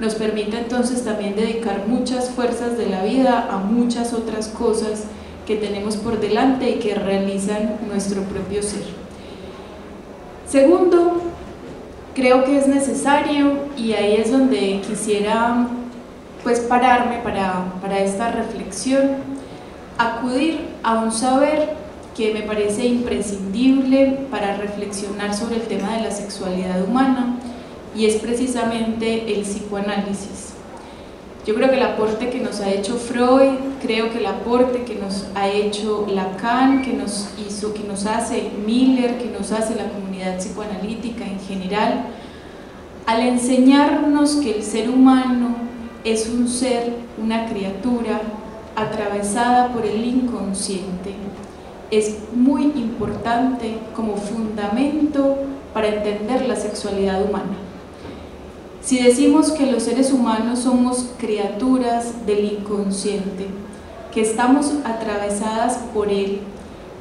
nos permita entonces también dedicar muchas fuerzas de la vida a muchas otras cosas que tenemos por delante y que realizan nuestro propio ser. Segundo, creo que es necesario, y ahí es donde quisiera pues pararme para esta reflexión, acudir a un saber que me parece imprescindible para reflexionar sobre el tema de la sexualidad humana, y es precisamente el psicoanálisis. Yo creo que el aporte que nos ha hecho Freud, creo que el aporte que nos ha hecho Lacan, que nos hace Miller, que nos hace la comunidad psicoanalítica en general, al enseñarnos que el ser humano es un ser, una criatura, atravesada por el inconsciente, es muy importante como fundamento para entender la sexualidad humana. Si decimos que los seres humanos somos criaturas del inconsciente, que estamos atravesadas por él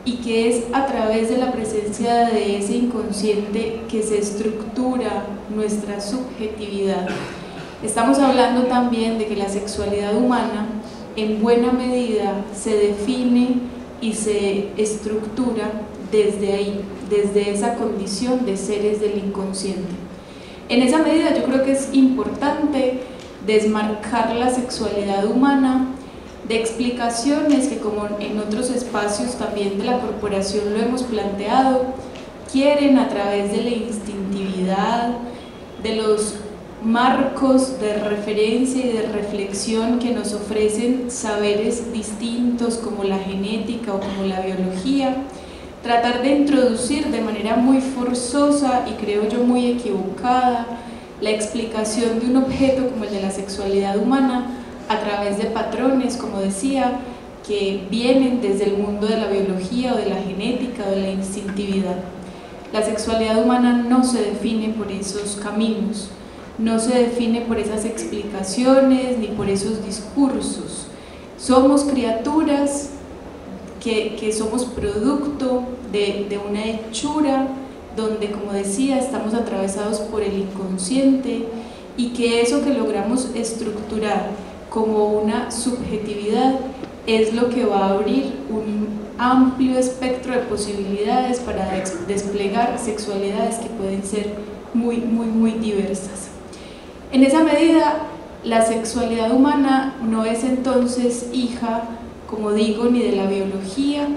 y que es a través de la presencia de ese inconsciente que se estructura nuestra subjetividad, estamos hablando también de que la sexualidad humana en buena medida se define y se estructura desde ahí, desde esa condición de seres del inconsciente. En esa medida yo creo que es importante desmarcar la sexualidad humana de explicaciones que, como en otros espacios también de la corporación lo hemos planteado, quieren a través de la instintividad, de los marcos de referencia y de reflexión que nos ofrecen saberes distintos como la genética o como la biología, tratar de introducir de manera muy forzosa y creo yo muy equivocada la explicación de un objeto como el de la sexualidad humana a través de patrones, como decía, que vienen desde el mundo de la biología o de la genética o de la instintividad. La sexualidad humana no se define por esos caminos, no se define por esas explicaciones ni por esos discursos. Somos criaturas que somos producto de una hechura donde, como decía, estamos atravesados por el inconsciente y que eso que logramos estructurar como una subjetividad es lo que va a abrir un amplio espectro de posibilidades para desplegar sexualidades que pueden ser muy diversas. En esa medida, la sexualidad humana no es entonces hija, como digo, ni de la biología,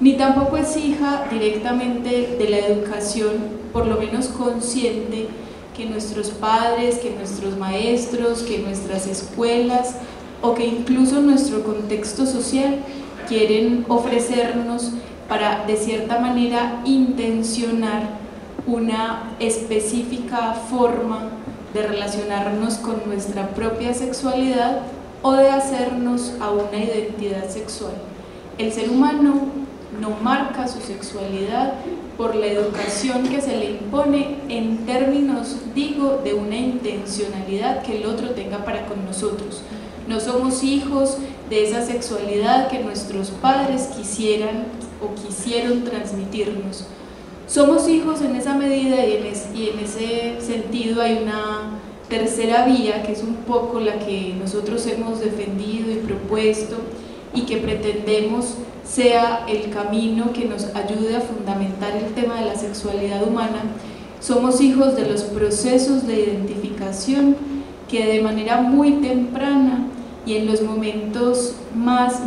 ni tampoco es hija directamente de la educación, por lo menos consciente, que nuestros padres, que nuestros maestros, que nuestras escuelas o que incluso nuestro contexto social quieren ofrecernos para de cierta manera intencionar una específica forma de relacionarnos con nuestra propia sexualidad o de hacernos a una identidad sexual. El ser humano no marca su sexualidad por la educación que se le impone en términos, digo, de una intencionalidad que el otro tenga para con nosotros. No somos hijos de esa sexualidad que nuestros padres quisieran o quisieron transmitirnos. Somos hijos en esa medida y en ese sentido hay una tercera vía que es un poco la que nosotros hemos defendido y propuesto y que pretendemos sea el camino que nos ayude a fundamentar el tema de la sexualidad humana. Somos hijos de los procesos de identificación que de manera muy temprana y en los momentos más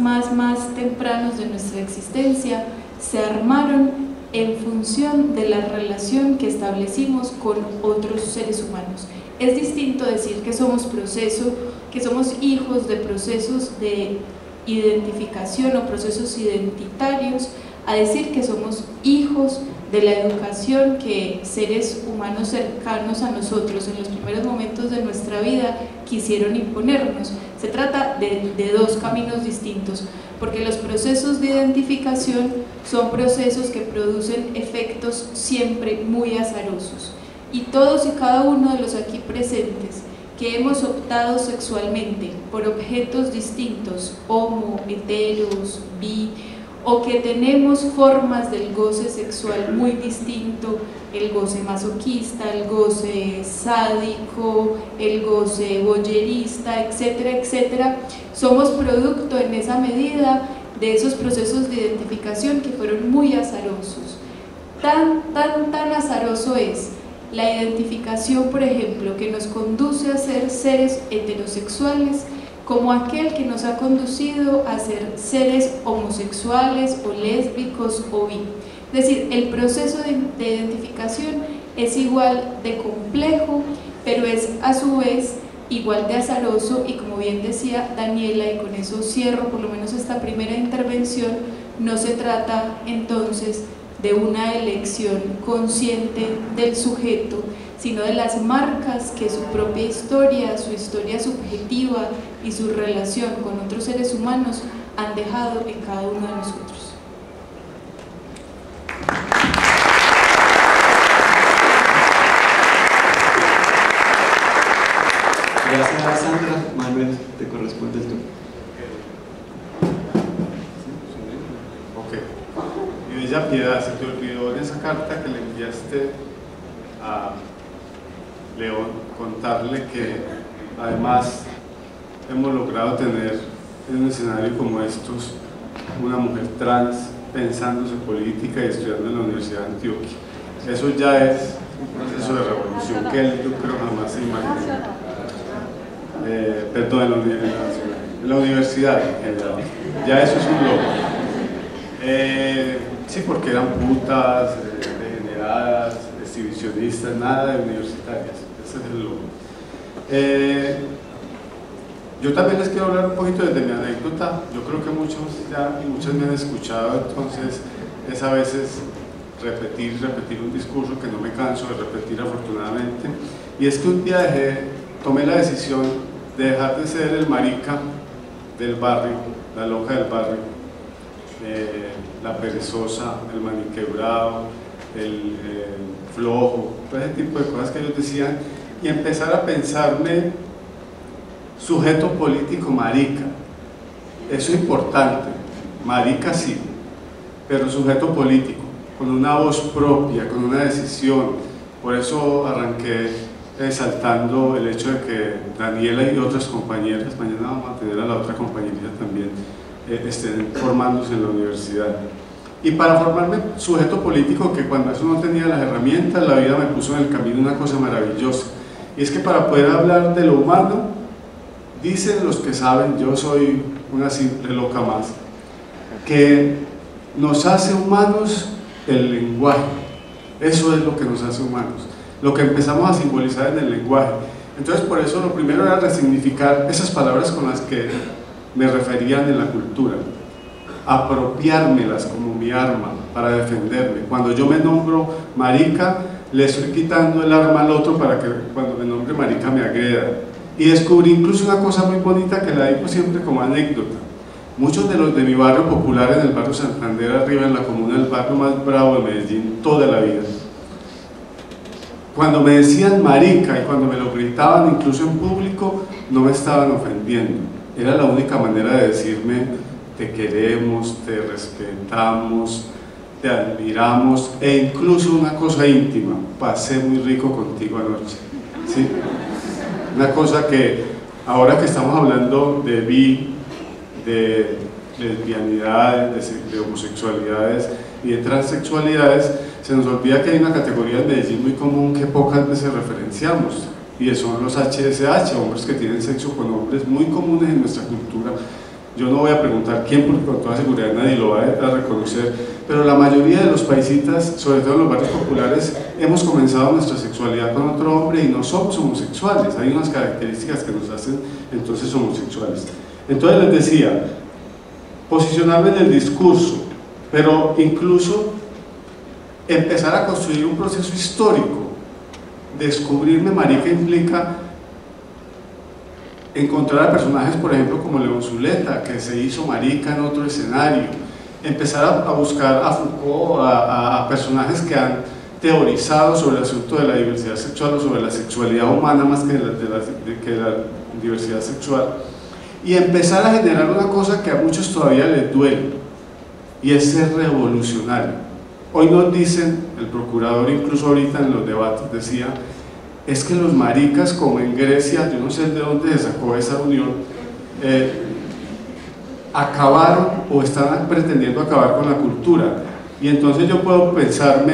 tempranos de nuestra existencia se armaron en función de la relación que establecimos con otros seres humanos. Es distinto decir que somos proceso, que somos hijos de procesos de identificación o procesos identitarios, a decir que somos hijos de la educación que seres humanos cercanos a nosotros en los primeros momentos de nuestra vida quisieron imponernos. Se trata de dos caminos distintos, porque los procesos de identificación son procesos que producen efectos siempre muy azarosos, y todos y cada uno de los aquí presentes que hemos optado sexualmente por objetos distintos, homo, heteros, bi, o que tenemos formas del goce sexual muy distinto, el goce masoquista, el goce sádico, el goce voyerista, etcétera, etcétera, somos producto en esa medida de esos procesos de identificación que fueron muy azarosos. Tan azaroso es la identificación, por ejemplo, que nos conduce a ser seres heterosexuales, como aquel que nos ha conducido a ser seres homosexuales o lésbicos o bi. Es decir, el proceso de identificación es igual de complejo, pero es a su vez igual de azaroso y, como bien decía Daniela, y con eso cierro por lo menos esta primera intervención, no se trata entonces de una elección consciente del sujeto, sino de las marcas que su propia historia, su historia subjetiva y su relación con otros seres humanos han dejado en cada uno de nosotros. Gracias, Sandra. Manuel, te corresponde el turno. Ella, Piedad, se te olvidó en esa carta que le enviaste a León contarle que además hemos logrado tener en un escenario como estos una mujer trans pensando su política y estudiando en la Universidad de Antioquia. Eso ya es un proceso de revolución que él, yo creo, jamás se imaginó. Perdón, en la Universidad Nacional. Ya eso es un logro. Sí, porque eran putas, degeneradas, exhibicionistas, nada de universitarias. Ese es el logro. Yo también les quiero hablar un poquito desde mi anécdota. Yo creo que muchos ya y muchas me han escuchado, entonces es a veces repetir un discurso que no me canso de repetir, afortunadamente. Y es que un día tomé la decisión de dejar de ser el marica del barrio, la loca del barrio, la perezosa, el maniquebrado, el flojo, todo ese tipo de cosas que ellos decían, y empezar a pensarme sujeto político marica. Eso es importante, marica sí, pero sujeto político, con una voz propia, con una decisión. Por eso arranqué exaltando el hecho de que Daniela y otras compañeras, mañana vamos a tener a la otra compañerita también, estén formándose en la universidad. Y para formarme sujeto político, que cuando eso no tenía las herramientas, la vida me puso en el camino una cosa maravillosa. Y es que para poder hablar de lo humano, dicen los que saben, yo soy una simple loca más, que nos hace humanos el lenguaje. Eso es lo que nos hace humanos, lo que empezamos a simbolizar en el lenguaje. Entonces, por eso lo primero era resignificar esas palabras con las que me referían en la cultura, apropiármelas como mi arma para defenderme. Cuando yo me nombro marica, le estoy quitando el arma al otro para que cuando me nombre marica me agreda. Y descubrí incluso una cosa muy bonita que la digo siempre como anécdota. Muchos de los de mi barrio popular, en el barrio Santander, arriba en la comuna, el barrio más bravo de Medellín, toda la vida, cuando me decían marica y cuando me lo gritaban incluso en público, no me estaban ofendiendo. Era la única manera de decirme: te queremos, te respetamos, te admiramos, e incluso una cosa íntima: pasé muy rico contigo anoche. ¿Sí? Una cosa que ahora que estamos hablando de bi, de lesbianidades, de homosexualidades y de transexualidades, se nos olvida que hay una categoría en Medellín muy común que pocas veces referenciamos, y son los HSH, hombres que tienen sexo con hombres, muy comunes en nuestra cultura. Yo no voy a preguntar quién, porque con toda seguridad nadie lo va a reconocer, pero la mayoría de los paisitas, sobre todo en los barrios populares, hemos comenzado nuestra sexualidad con otro hombre y no somos homosexuales. Hay unas características que nos hacen entonces homosexuales. Entonces les decía, posicionarme en el discurso, pero incluso empezar a construir un proceso histórico. Descubrirme marica implica encontrar a personajes, por ejemplo, como León Zuleta, que se hizo marica en otro escenario, empezar a buscar a Foucault, a personajes que han teorizado sobre el asunto de la diversidad sexual o sobre la sexualidad humana más que la diversidad sexual, y empezar a generar una cosa que a muchos todavía les duele, y es ser revolucionario. Hoy nos dicen, el procurador incluso ahorita en los debates decía, es que los maricas, como en Grecia, yo no sé de dónde se sacó esa unión, acabaron o están pretendiendo acabar con la cultura. Y entonces yo puedo pensarme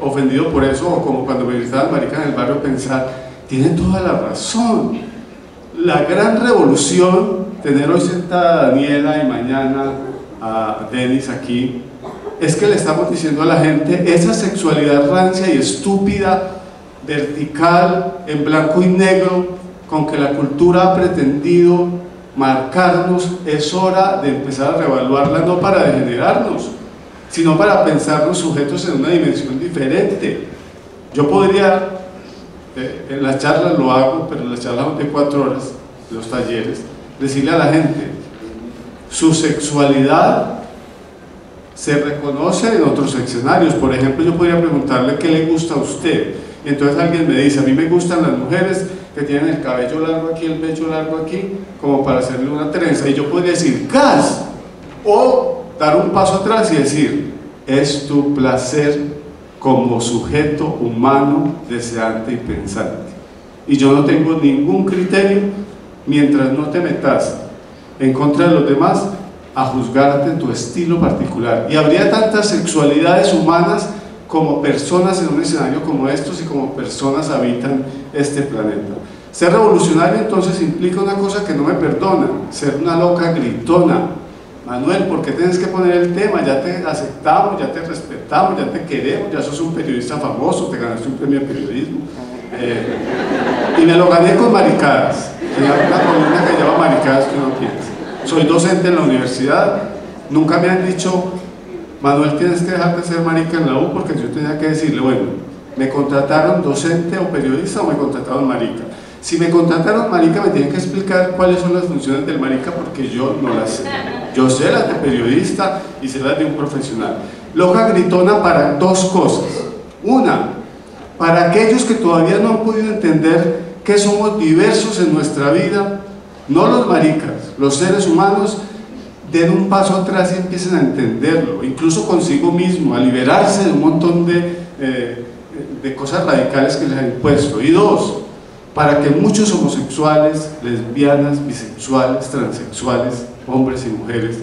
ofendido por eso, o como cuando me gritaban maricas en el barrio, pensar, tienen toda la razón. La gran revolución, tener hoy sentada a Daniela y mañana a Denis aquí, es que le estamos diciendo a la gente, esa sexualidad rancia y estúpida, vertical, en blanco y negro, con que la cultura ha pretendido marcarnos, es hora de empezar a reevaluarla, no para degenerarnos, sino para pensarnos sujetos en una dimensión diferente. Yo podría, en las charlas lo hago, pero en las charlas de 4 horas, los talleres, decirle a la gente, su sexualidad se reconoce en otros escenarios. Por ejemplo, yo podría preguntarle qué le gusta a usted. Entonces alguien me dice, a mí me gustan las mujeres que tienen el cabello largo aquí, el pecho largo aquí, como para hacerle una trenza, y yo podría decir, ¡cas! O dar un paso atrás y decir, es tu placer como sujeto humano deseante y pensante, y yo no tengo ningún criterio mientras no te metas en contra de los demás a juzgarte en tu estilo particular. Y habría tantas sexualidades humanas como personas en un escenario como estos y como personas habitan este planeta. Ser revolucionario entonces implica una cosa que no me perdona, ser una loca gritona. Manuel, ¿por qué tienes que poner el tema? Ya te aceptamos, ya te respetamos, ya te queremos, ya sos un periodista famoso, te ganaste un premio de periodismo. Y me lo gané con maricadas, tenía una columna que lleva maricadas que uno piensa. Soy docente en la universidad, nunca me han dicho, Manuel, tienes que dejar de ser marica en la U, porque yo tenía que decirle, bueno, me contrataron docente o periodista o me contrataron marica. Si me contrataron marica, me tienen que explicar cuáles son las funciones del marica, porque yo no las sé. Yo sé las de periodista y sé las de un profesional. Loca gritona para dos cosas. Una, para aquellos que todavía no han podido entender que somos diversos en nuestra vida, no los maricas, los seres humanos, den un paso atrás y empiecen a entenderlo, incluso consigo mismo, a liberarse de un montón de cosas radicales que les han impuesto. Y dos, para que muchos homosexuales, lesbianas, bisexuales, transexuales, hombres y mujeres,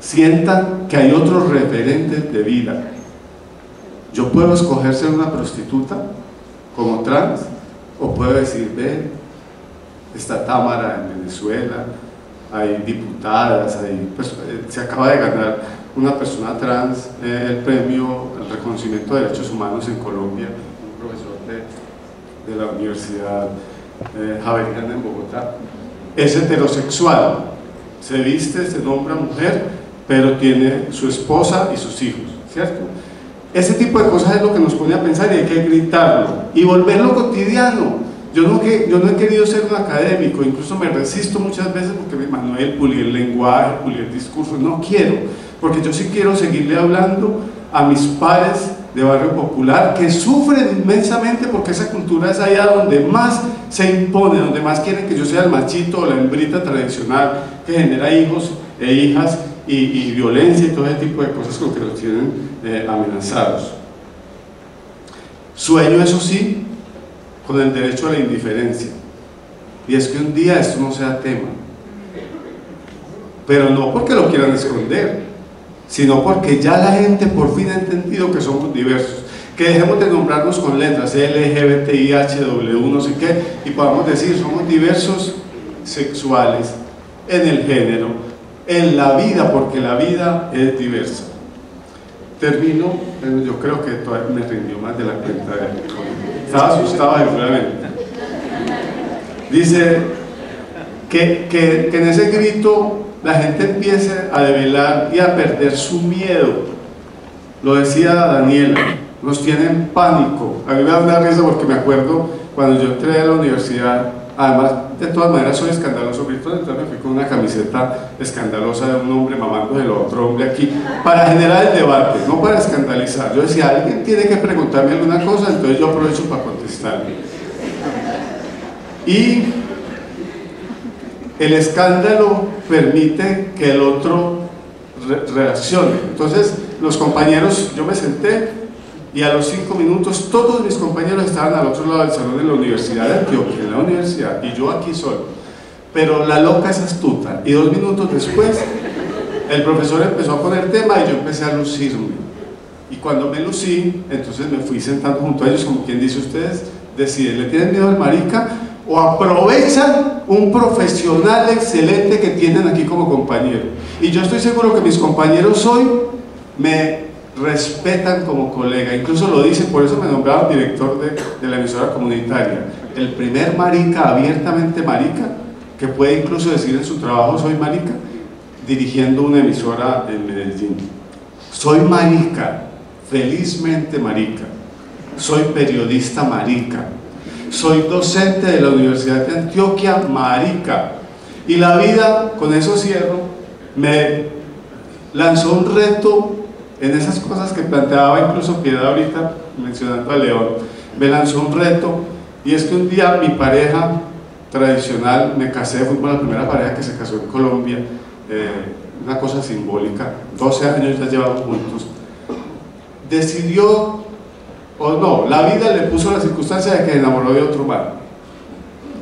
sientan que hay otros referentes de vida. Yo puedo escoger ser una prostituta como trans, o puedo decir, ve, está Támara en Venezuela, hay diputadas, hay, pues, se acaba de ganar una persona trans el premio al reconocimiento de derechos humanos en Colombia, un profesor de la Universidad Javeriana en Bogotá. Es heterosexual, se viste, se nombra mujer, pero tiene su esposa y sus hijos, ¿cierto? Ese tipo de cosas es lo que nos pone a pensar y hay que gritarlo y volverlo cotidiano. Yo no he querido ser un académico, incluso me resisto muchas veces porque Manuel, pulir lenguaje, pulir discurso, no quiero, porque yo sí quiero seguirle hablando a mis pares de barrio popular que sufren inmensamente porque esa cultura es allá donde más se impone, donde más quieren que yo sea el machito o la hembrita tradicional que genera hijos e hijas y violencia y todo ese tipo de cosas con que los tienen amenazados. Sueño, eso sí, con el derecho a la indiferencia, y es que un día esto no sea tema, pero no porque lo quieran esconder, sino porque ya la gente por fin ha entendido que somos diversos, que dejemos de nombrarnos con letras LGBTIHW no sé qué, y podamos decir somos diversos sexuales, en el género, en la vida, porque la vida es diversa. Termino, yo creo que todavía me rindió más de la cuenta de... Estaba asustado seguramente. Dice que en ese grito la gente empiece a develar y a perder su miedo. Lo decía Daniela, nos tienen pánico. A mí me da una risa porque me acuerdo cuando yo entré a la universidad, además de todas maneras soy escandaloso, entonces me fui con una camiseta escandalosa de un hombre mamando del otro hombre aquí, para generar el debate, no para escandalizar. Yo decía, alguien tiene que preguntarme alguna cosa, entonces yo aprovecho para contestarle. Y el escándalo permite que el otro reaccione. Entonces los compañeros, yo me senté, y a los 5 minutos todos mis compañeros estaban al otro lado del salón de la Universidad de Antioquia, en la universidad, y yo aquí solo. Pero la loca es astuta, y 2 minutos después el profesor empezó a poner tema y yo empecé a lucirme. Y cuando me lucí, entonces me fui sentando junto a ellos, como quien dice, ustedes deciden, ¿le tienen miedo al marica? O aprovechan un profesional excelente que tienen aquí como compañero. Y yo estoy seguro que mis compañeros hoy me respetan como colega, incluso lo dicen, por eso me nombraron director de la emisora comunitaria, el primer marica, abiertamente marica, que puede incluso decir en su trabajo soy marica, dirigiendo una emisora en Medellín. Soy marica, felizmente marica, soy periodista marica, soy docente de la Universidad de Antioquia marica, y la vida, con eso cierro, me lanzó un reto. En esas cosas que planteaba incluso Piedad ahorita, mencionando a León, me lanzó un reto, y es que un día mi pareja tradicional, me casé, fui con la primera pareja que se casó en Colombia, una cosa simbólica, 12 años ya llevamos juntos, decidió, o no, la vida le puso la circunstancia de que se enamoró de otro man.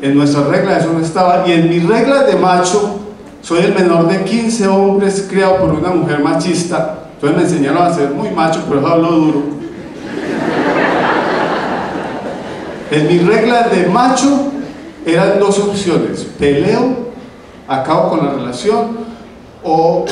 En nuestras reglas eso no estaba, y en mis reglas de macho, soy el menor de 15 hombres criado por una mujer machista. Entonces me enseñaron a ser muy macho, por eso hablo duro. En mis reglas de macho eran 2 opciones: peleo, acabo con la relación, o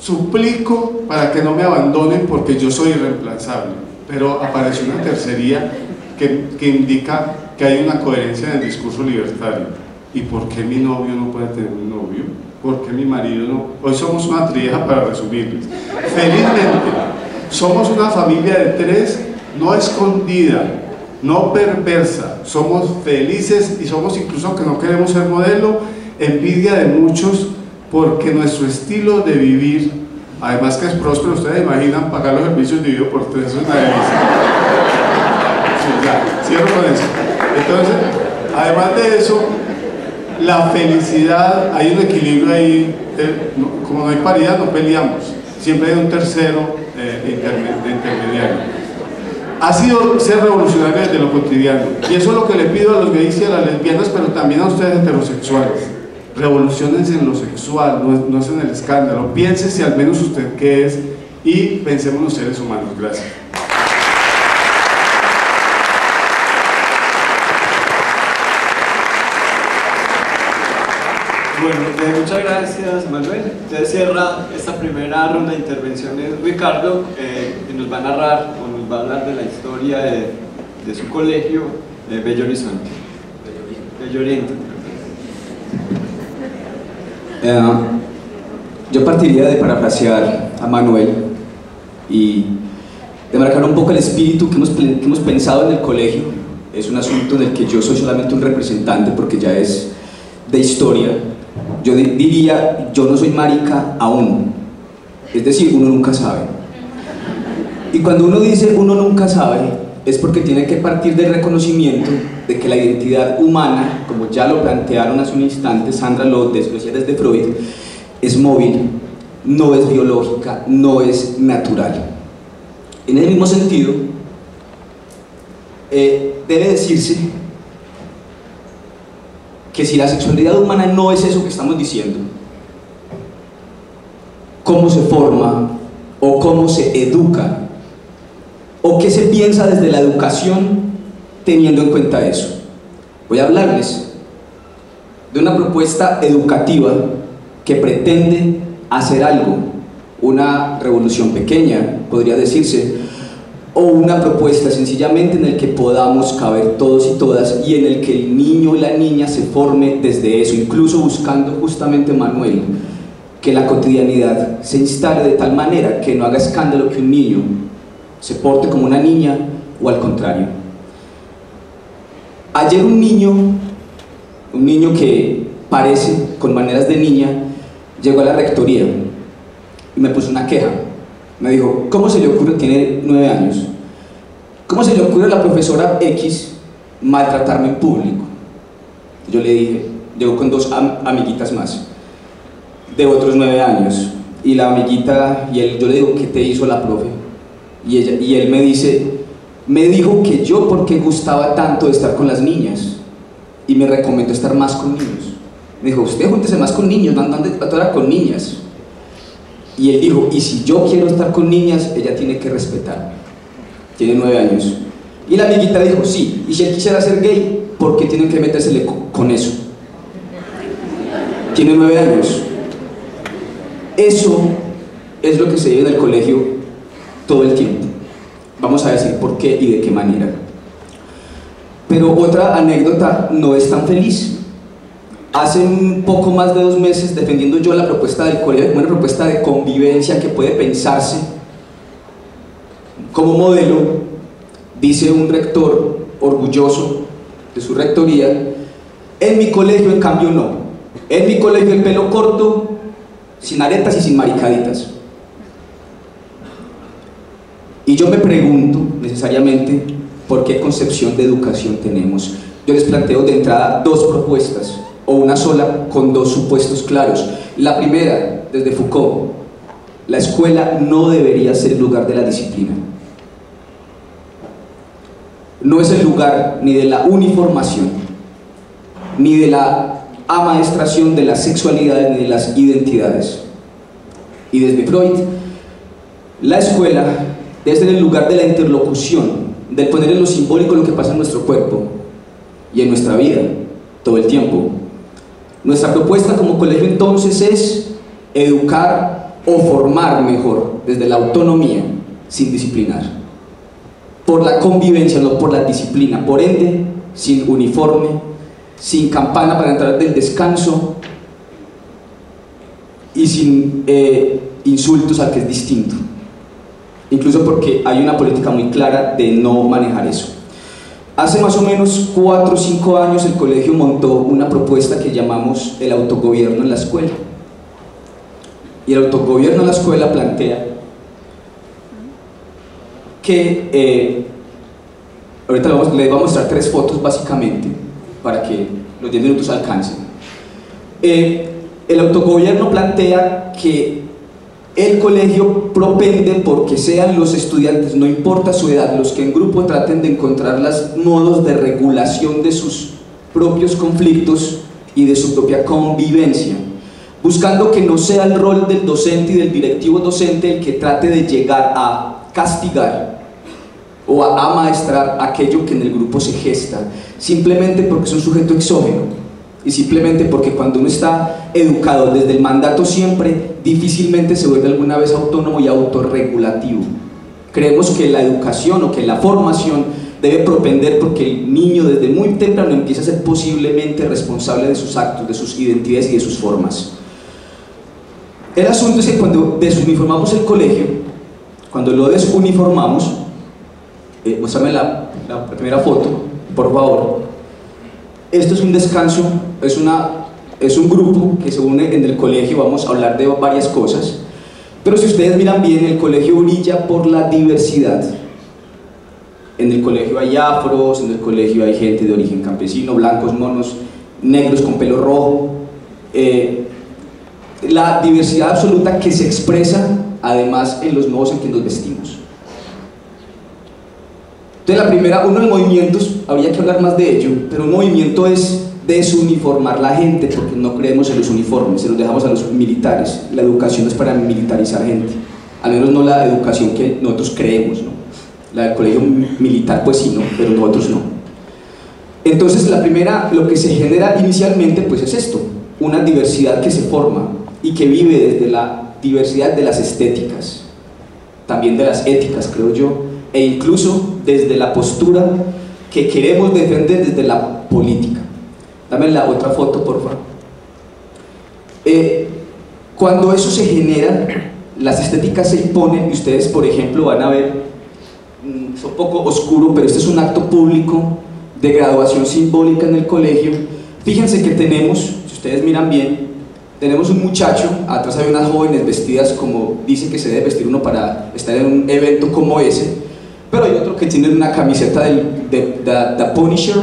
suplico para que no me abandonen porque yo soy irreemplazable. Pero apareció una tercería que indica que hay una coherencia en el discurso libertario. ¿Y por qué mi novio no puede tener un novio? Porque mi marido no. Hoy somos una trieja, para resumirles. Felizmente somos una familia de 3, no escondida, no perversa, somos felices, y somos, incluso que no queremos ser modelo, envidia de muchos, porque nuestro estilo de vivir, además que es próspero, ustedes imaginan pagar los servicios dividido por 3, es una delicia. Cierro con eso. Entonces, además de eso, la felicidad, hay un equilibrio ahí, como no hay paridad, no peleamos, siempre hay un tercero intermediario. Ha sido ser revolucionario desde lo cotidiano, y eso es lo que le pido a los gays y a las lesbianas, pero también a ustedes heterosexuales. revoluciones en lo sexual, no es en el escándalo. Piense si al menos usted qué es y pensemos los seres humanos. Gracias. Bueno, muchas gracias, Manuel. Ya cierra esta primera ronda de intervenciones Ricardo, que nos va a narrar o nos va a hablar de la historia de su colegio, Bello Horizonte. Bello Oriente. Yo partiría de parafrasear a Manuel y de marcar un poco el espíritu que hemos pensado en el colegio. Es un asunto del que yo soy solamente un representante porque ya es de historia. Yo diría, yo no soy marica aún, es decir, uno nunca sabe. Y cuando uno dice uno nunca sabe, es porque tiene que partir del reconocimiento de que la identidad humana, como ya lo plantearon hace un instante, Sandra lo decía desde Freud, es móvil, no es biológica, no es natural. En el mismo sentido, debe decirse que si la sexualidad humana no es eso que estamos diciendo, cómo se forma o cómo se educa o qué se piensa desde la educación teniendo en cuenta eso. Voy a hablarles de una propuesta educativa que pretende hacer algo, una revolución pequeña, podría decirse, o una propuesta sencillamente en el que podamos caber todos y todas y en el que el niño y la niña se forme desde eso, incluso buscando justamente, Manuel, que la cotidianidad se instale de tal manera que no haga escándalo que un niño se porte como una niña o al contrario. Ayer un niño que parece con maneras de niña llegó a la rectoría y me puso una queja. Me dijo, ¿cómo se le ocurre, tiene 9 años, cómo se le ocurre a la profesora X maltratarme en público? Yo le dije, llegó con 2 amiguitas más, de otros 9 años, y la amiguita, y él, yo le digo, ¿qué te hizo la profe? Y él me dice, me dijo que yo porque gustaba tanto de estar con las niñas, y me recomendó estar más con niños. Me dijo, usted júntese más con niños, no ande ahora con niñas. Y él dijo, y si yo quiero estar con niñas, ella tiene que respetarme. Tiene 9 años. Y la amiguita dijo, sí, y si él quisiera ser gay, ¿por qué tienen que metérsele con eso? Tiene 9 años. Eso es lo que se vive en el colegio todo el tiempo. Vamos a decir por qué y de qué manera. Pero otra anécdota no es tan feliz. Hace un poco más de 2 meses, defendiendo yo la propuesta del colegio como una propuesta de convivencia que puede pensarse como modelo, dice un rector orgulloso de su rectoría, en mi colegio en cambio no, en mi colegio el pelo corto, sin aretas y sin maricaditas. Y yo me pregunto necesariamente por qué concepción de educación tenemos. Yo les planteo de entrada 2 propuestas, o una sola con 2 supuestos claros. La primera, desde Foucault, la escuela no debería ser el lugar de la disciplina. No es el lugar ni de la uniformación, ni de la amaestración de las sexualidades, ni de las identidades. Y desde Freud, la escuela debe ser el lugar de la interlocución, del poner en lo simbólico lo que pasa en nuestro cuerpo y en nuestra vida, todo el tiempo. Nuestra propuesta como colegio entonces es educar o formar mejor desde la autonomía, sin disciplinar, por la convivencia, no por la disciplina, por ende, sin uniforme, sin campana para entrar del descanso y sin insultos al que es distinto, incluso porque hay una política muy clara de no manejar eso. Hace más o menos 4 o 5 años el colegio montó una propuesta que llamamos el autogobierno en la escuela. Y el autogobierno en la escuela plantea que, ahorita les voy a mostrar 3 fotos básicamente, para que los 10 minutos alcancen. El autogobierno plantea que el colegio propende porque sean los estudiantes, no importa su edad, los que en grupo traten de encontrar los modos de regulación de sus propios conflictos y de su propia convivencia, buscando que no sea el rol del docente y del directivo docente el que trate de llegar a castigar o a amaestrar aquello que en el grupo se gesta, simplemente porque es un sujeto exógeno y simplemente porque cuando uno está educado desde el mandato siempre, difícilmente se vuelve alguna vez autónomo y autorregulativo. Creemos que la educación o que la formación debe propender porque el niño desde muy temprano empieza a ser posiblemente responsable de sus actos, de sus identidades y de sus formas. El asunto es que cuando desuniformamos el colegio, cuando lo desuniformamos, muéstrame la primera foto, por favor. Esto es un descanso, es un grupo que se une en el colegio, vamos a hablar de varias cosas, pero si ustedes miran bien, el colegio brilla por la diversidad. En el colegio hay afros, en el colegio hay gente de origen campesino, blancos, monos, negros con pelo rojo. La diversidad absoluta que se expresa además en los modos en que nos vestimos. Entonces la primera, uno de los movimientos, habría que hablar más de ello, pero un movimiento es desuniformar la gente porque no creemos en los uniformes, se los dejamos a los militares. La educación es para militarizar gente, al menos no la educación que nosotros creemos, ¿no? La del colegio militar pues sí, no, pero nosotros no. Entonces la primera, lo que se genera inicialmente pues es esto, una diversidad que se forma y que vive desde la diversidad de las estéticas, también de las éticas creo yo, e incluso desde la postura que queremos defender desde la política. Dame la otra foto por favor. Cuando eso se genera, las estéticas se imponen y ustedes por ejemplo van a ver, es un poco oscuro, pero este es un acto público de graduación simbólica en el colegio. Fíjense que tenemos, si ustedes miran bien, tenemos un muchacho, atrás hay unas jóvenes vestidas como dice que se debe vestir uno para estar en un evento como ese, pero hay otro que tiene una camiseta de Punisher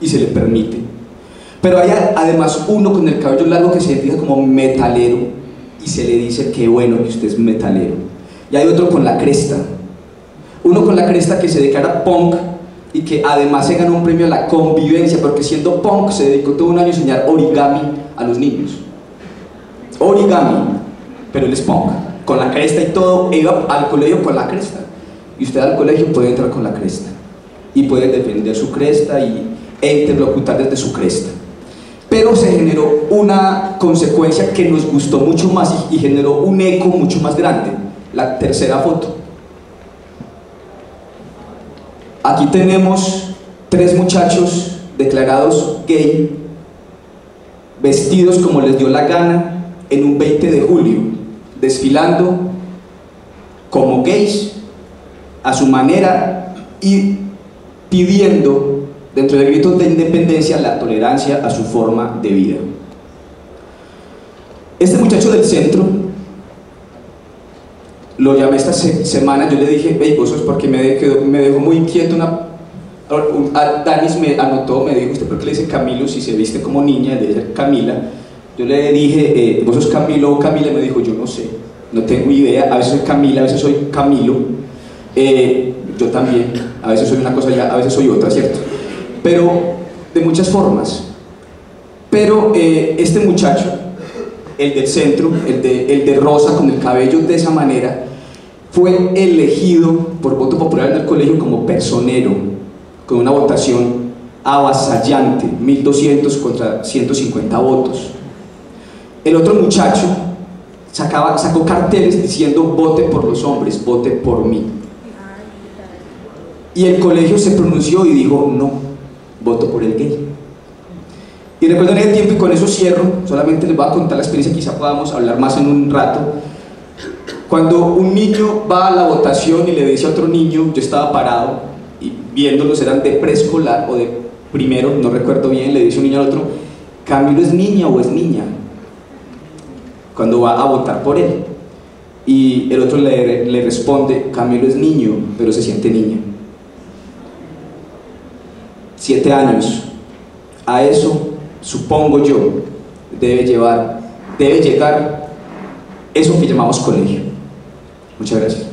y se le permite, pero hay además uno con el cabello largo que se identifica como metalero y se le dice que bueno que usted es metalero, y hay otro con la cresta, uno con la cresta que se declara punk y que además se ganó un premio a la convivencia porque siendo punk se dedicó todo un año a enseñar origami a los niños. Origami, pero él es punk, con la cresta y todo, iba al colegio con la cresta. Y usted al colegio puede entrar con la cresta y puede defender su cresta e interlocutar desde su cresta. Pero se generó una consecuencia que nos gustó mucho más y generó un eco mucho más grande. La tercera foto. Aquí tenemos tres muchachos declarados gay, vestidos como les dio la gana, en un 20 de julio, desfilando como gays, a su manera, y pidiendo, dentro de gritos de independencia, la tolerancia a su forma de vida. Este muchacho del centro, lo llamé esta semana, yo le dije, hey, vos sos porque me dejó muy inquieto Danis me anotó, me dijo, ¿usted por qué le dice Camilo si se viste como niña? Debe ser Camila. Yo le dije, ¿vos sos Camilo o Camila? Me dijo, yo no sé, no tengo idea, a veces soy Camila, a veces soy Camilo, yo también, a veces soy una cosa y a veces soy otra, ¿cierto? Pero de muchas formas. Pero este muchacho, el del centro, el de rosa con el cabello de esa manera, fue elegido por voto popular en el colegio como personero, con una votación avasallante, 1200 contra 150 votos. El otro muchacho sacó carteles diciendo vote por los hombres, vote por mí. Y el colegio se pronunció y dijo no, voto por el gay. Y recuerden el tiempo, y con eso cierro, solamente les voy a contar la experiencia, quizá podamos hablar más en un rato. Cuando un niño va a la votación y le dice a otro niño, yo estaba parado y viéndolos, eran de preescolar o de primero, no recuerdo bien, le dice un niño al otro, Camilo es niña o es niña, cuando va a votar por él. Y el otro le responde, Camilo es niño, pero se siente niña. 7 años. A eso, supongo yo, debe llegar eso que llamamos colegio. Muchas gracias.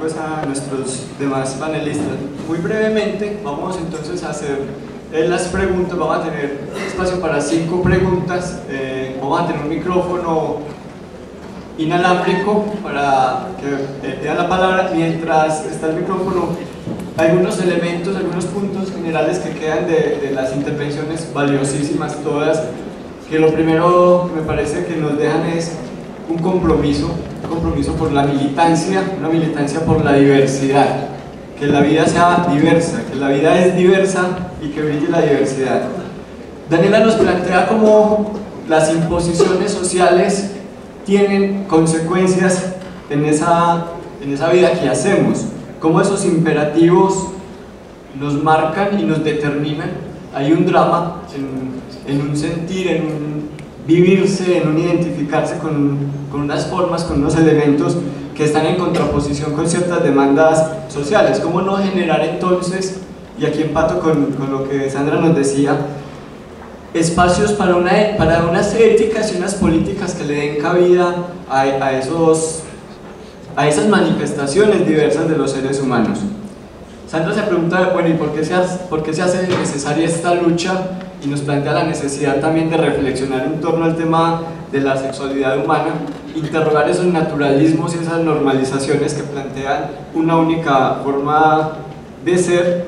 pues a nuestros demás panelistas. Muy brevemente, vamos entonces a hacer las preguntas. Vamos a tener espacio para 5 preguntas. Vamos a tener un micrófono inalámbrico para que tengan la palabra. Mientras está el micrófono, algunos elementos, algunos puntos generales que quedan de las intervenciones, valiosísimas todas, que lo primero que me parece que nos dejan es un compromiso por la militancia, una militancia por la diversidad, que la vida sea diversa, que la vida es diversa y que brille la diversidad. Daniela nos plantea cómo las imposiciones sociales tienen consecuencias en esa vida que hacemos, cómo esos imperativos nos marcan y nos determinan. Hay un drama en un sentir, en un vivirse, en un identificarse con unas formas, con unos elementos que están en contraposición con ciertas demandas sociales. ¿Cómo no generar entonces, y aquí empato con lo que Sandra nos decía, espacios para unas éticas y unas políticas que le den cabida a esas manifestaciones diversas de los seres humanos? Sandra se pregunta, bueno, ¿y por qué se hace necesaria esta lucha? Y nos plantea la necesidad también de reflexionar en torno al tema de la sexualidad humana, interrogar esos naturalismos y esas normalizaciones que plantean una única forma de ser,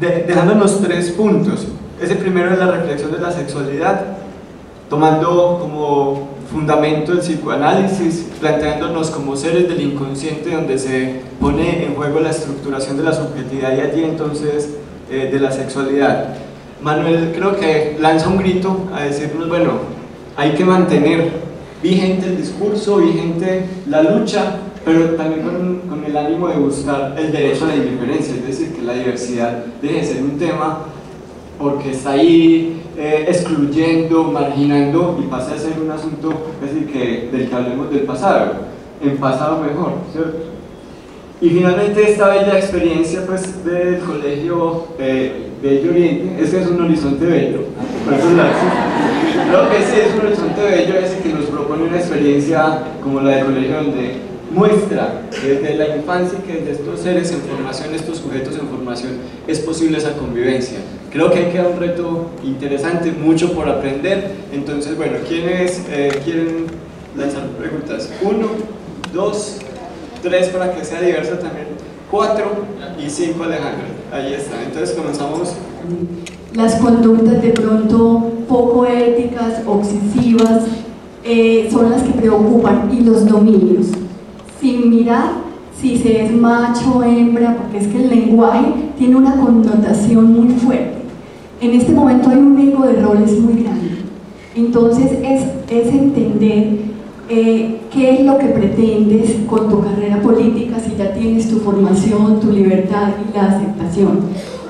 dejándonos 3 puntos. Ese primero es la reflexión de la sexualidad, tomando como fundamento el psicoanálisis, planteándonos como seres del inconsciente, donde se pone en juego la estructuración de la subjetividad y allí entonces de la sexualidad. Manuel creo que lanza un grito a decirnos, bueno, hay que mantener vigente el discurso, vigente la lucha, pero también con el ánimo de buscar el derecho a la indiferencia, es decir, que la diversidad deje de ser un tema porque está ahí excluyendo, marginando, y pasa a ser un asunto, es decir, del que hablemos del pasado, en pasado mejor, ¿cierto? Y finalmente esta bella experiencia pues, del colegio Bello Oriente, es que es un horizonte bello, lo que sí es un horizonte bello es que nos propone una experiencia como la del colegio, donde muestra desde la infancia que desde estos seres en formación, estos sujetos en formación, es posible esa convivencia. Creo que ahí queda un reto interesante, mucho por aprender. Entonces, bueno, ¿quiénes quieren lanzar preguntas? 1, 2, 3 para que sea diversa también, 4 y 5, Alejandro. Ahí está. Entonces comenzamos. Las conductas de pronto poco éticas, obsesivas, son las que preocupan, y los dominios. Sin mirar si se es macho o hembra, porque es que el lenguaje tiene una connotación muy fuerte. En este momento hay un ego de roles muy grande. Entonces es entender qué es lo que pretendes con tu carrera política, si ya tienes tu formación, tu libertad y la aceptación.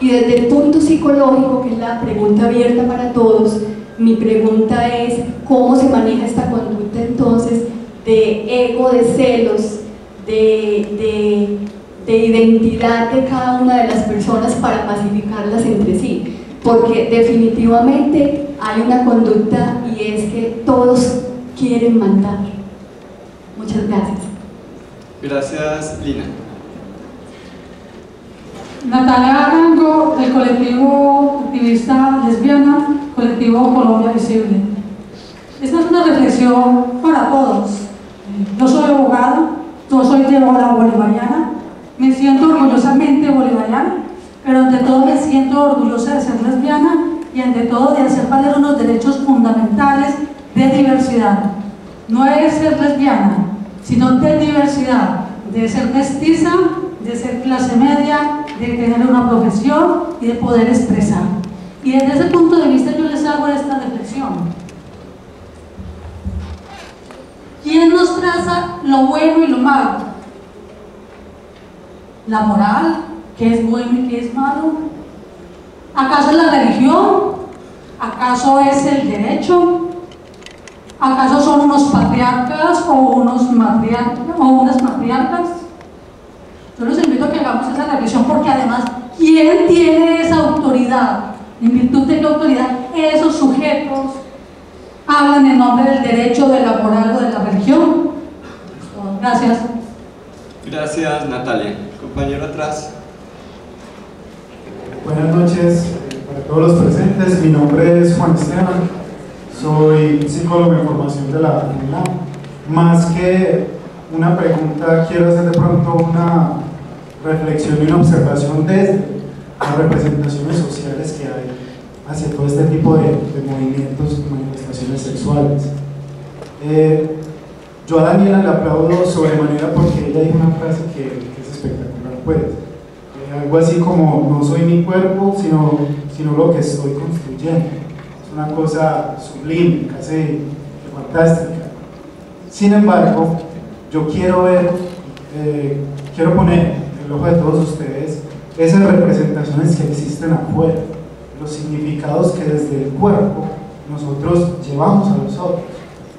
Y desde el punto psicológico, que es la pregunta abierta para todos, mi pregunta es cómo se maneja esta conducta entonces de ego, de celos, de identidad de cada una de las personas para pacificarlas entre sí. Porque definitivamente hay una conducta, y es que todos quieren mandar. Muchas gracias. Gracias, Lina. Natalia Arango, del colectivo activista lesbiana, colectivo Colombia Visible. Esta es una reflexión para todos. Yo soy abogada, yo soy teóloga bolivariana, me siento orgullosamente bolivariana, pero ante todo me siento orgullosa de ser lesbiana y ante todo de hacer valer unos derechos fundamentales de diversidad. No es ser lesbiana, sino de diversidad, de ser mestiza, de ser clase media, de tener una profesión y de poder expresar. Y desde ese punto de vista yo les hago esta reflexión. ¿Quién nos traza lo bueno y lo malo? ¿La moral? ¿Qué es bueno y qué es malo? ¿Acaso es la religión? ¿Acaso es el derecho? ¿Acaso son unos patriarcas o unas matriarcas? Yo los invito a que hagamos esa reflexión, porque además, ¿quién tiene esa autoridad? ¿En virtud de qué autoridad esos sujetos hablan en nombre del derecho, de la moral o de la religión? Gracias. Gracias, Natalia. Compañero atrás. Buenas noches para todos los presentes. Mi nombre es Juan Esteban. Soy psicólogo en formación de la UNAM. Más que una pregunta, quiero hacer de pronto una reflexión y una observación desde las representaciones sociales que hay hacia todo este tipo de movimientos y manifestaciones sexuales. Yo a Daniela le aplaudo sobremanera porque ella dijo una frase que es espectacular, pues. Algo así como: no soy mi cuerpo, sino lo que estoy construyendo. Es una cosa sublime, casi fantástica. Sin embargo, yo quiero ver, quiero poner en el ojo de todos ustedes esas representaciones que existen afuera, los significados que desde el cuerpo nosotros llevamos a los otros.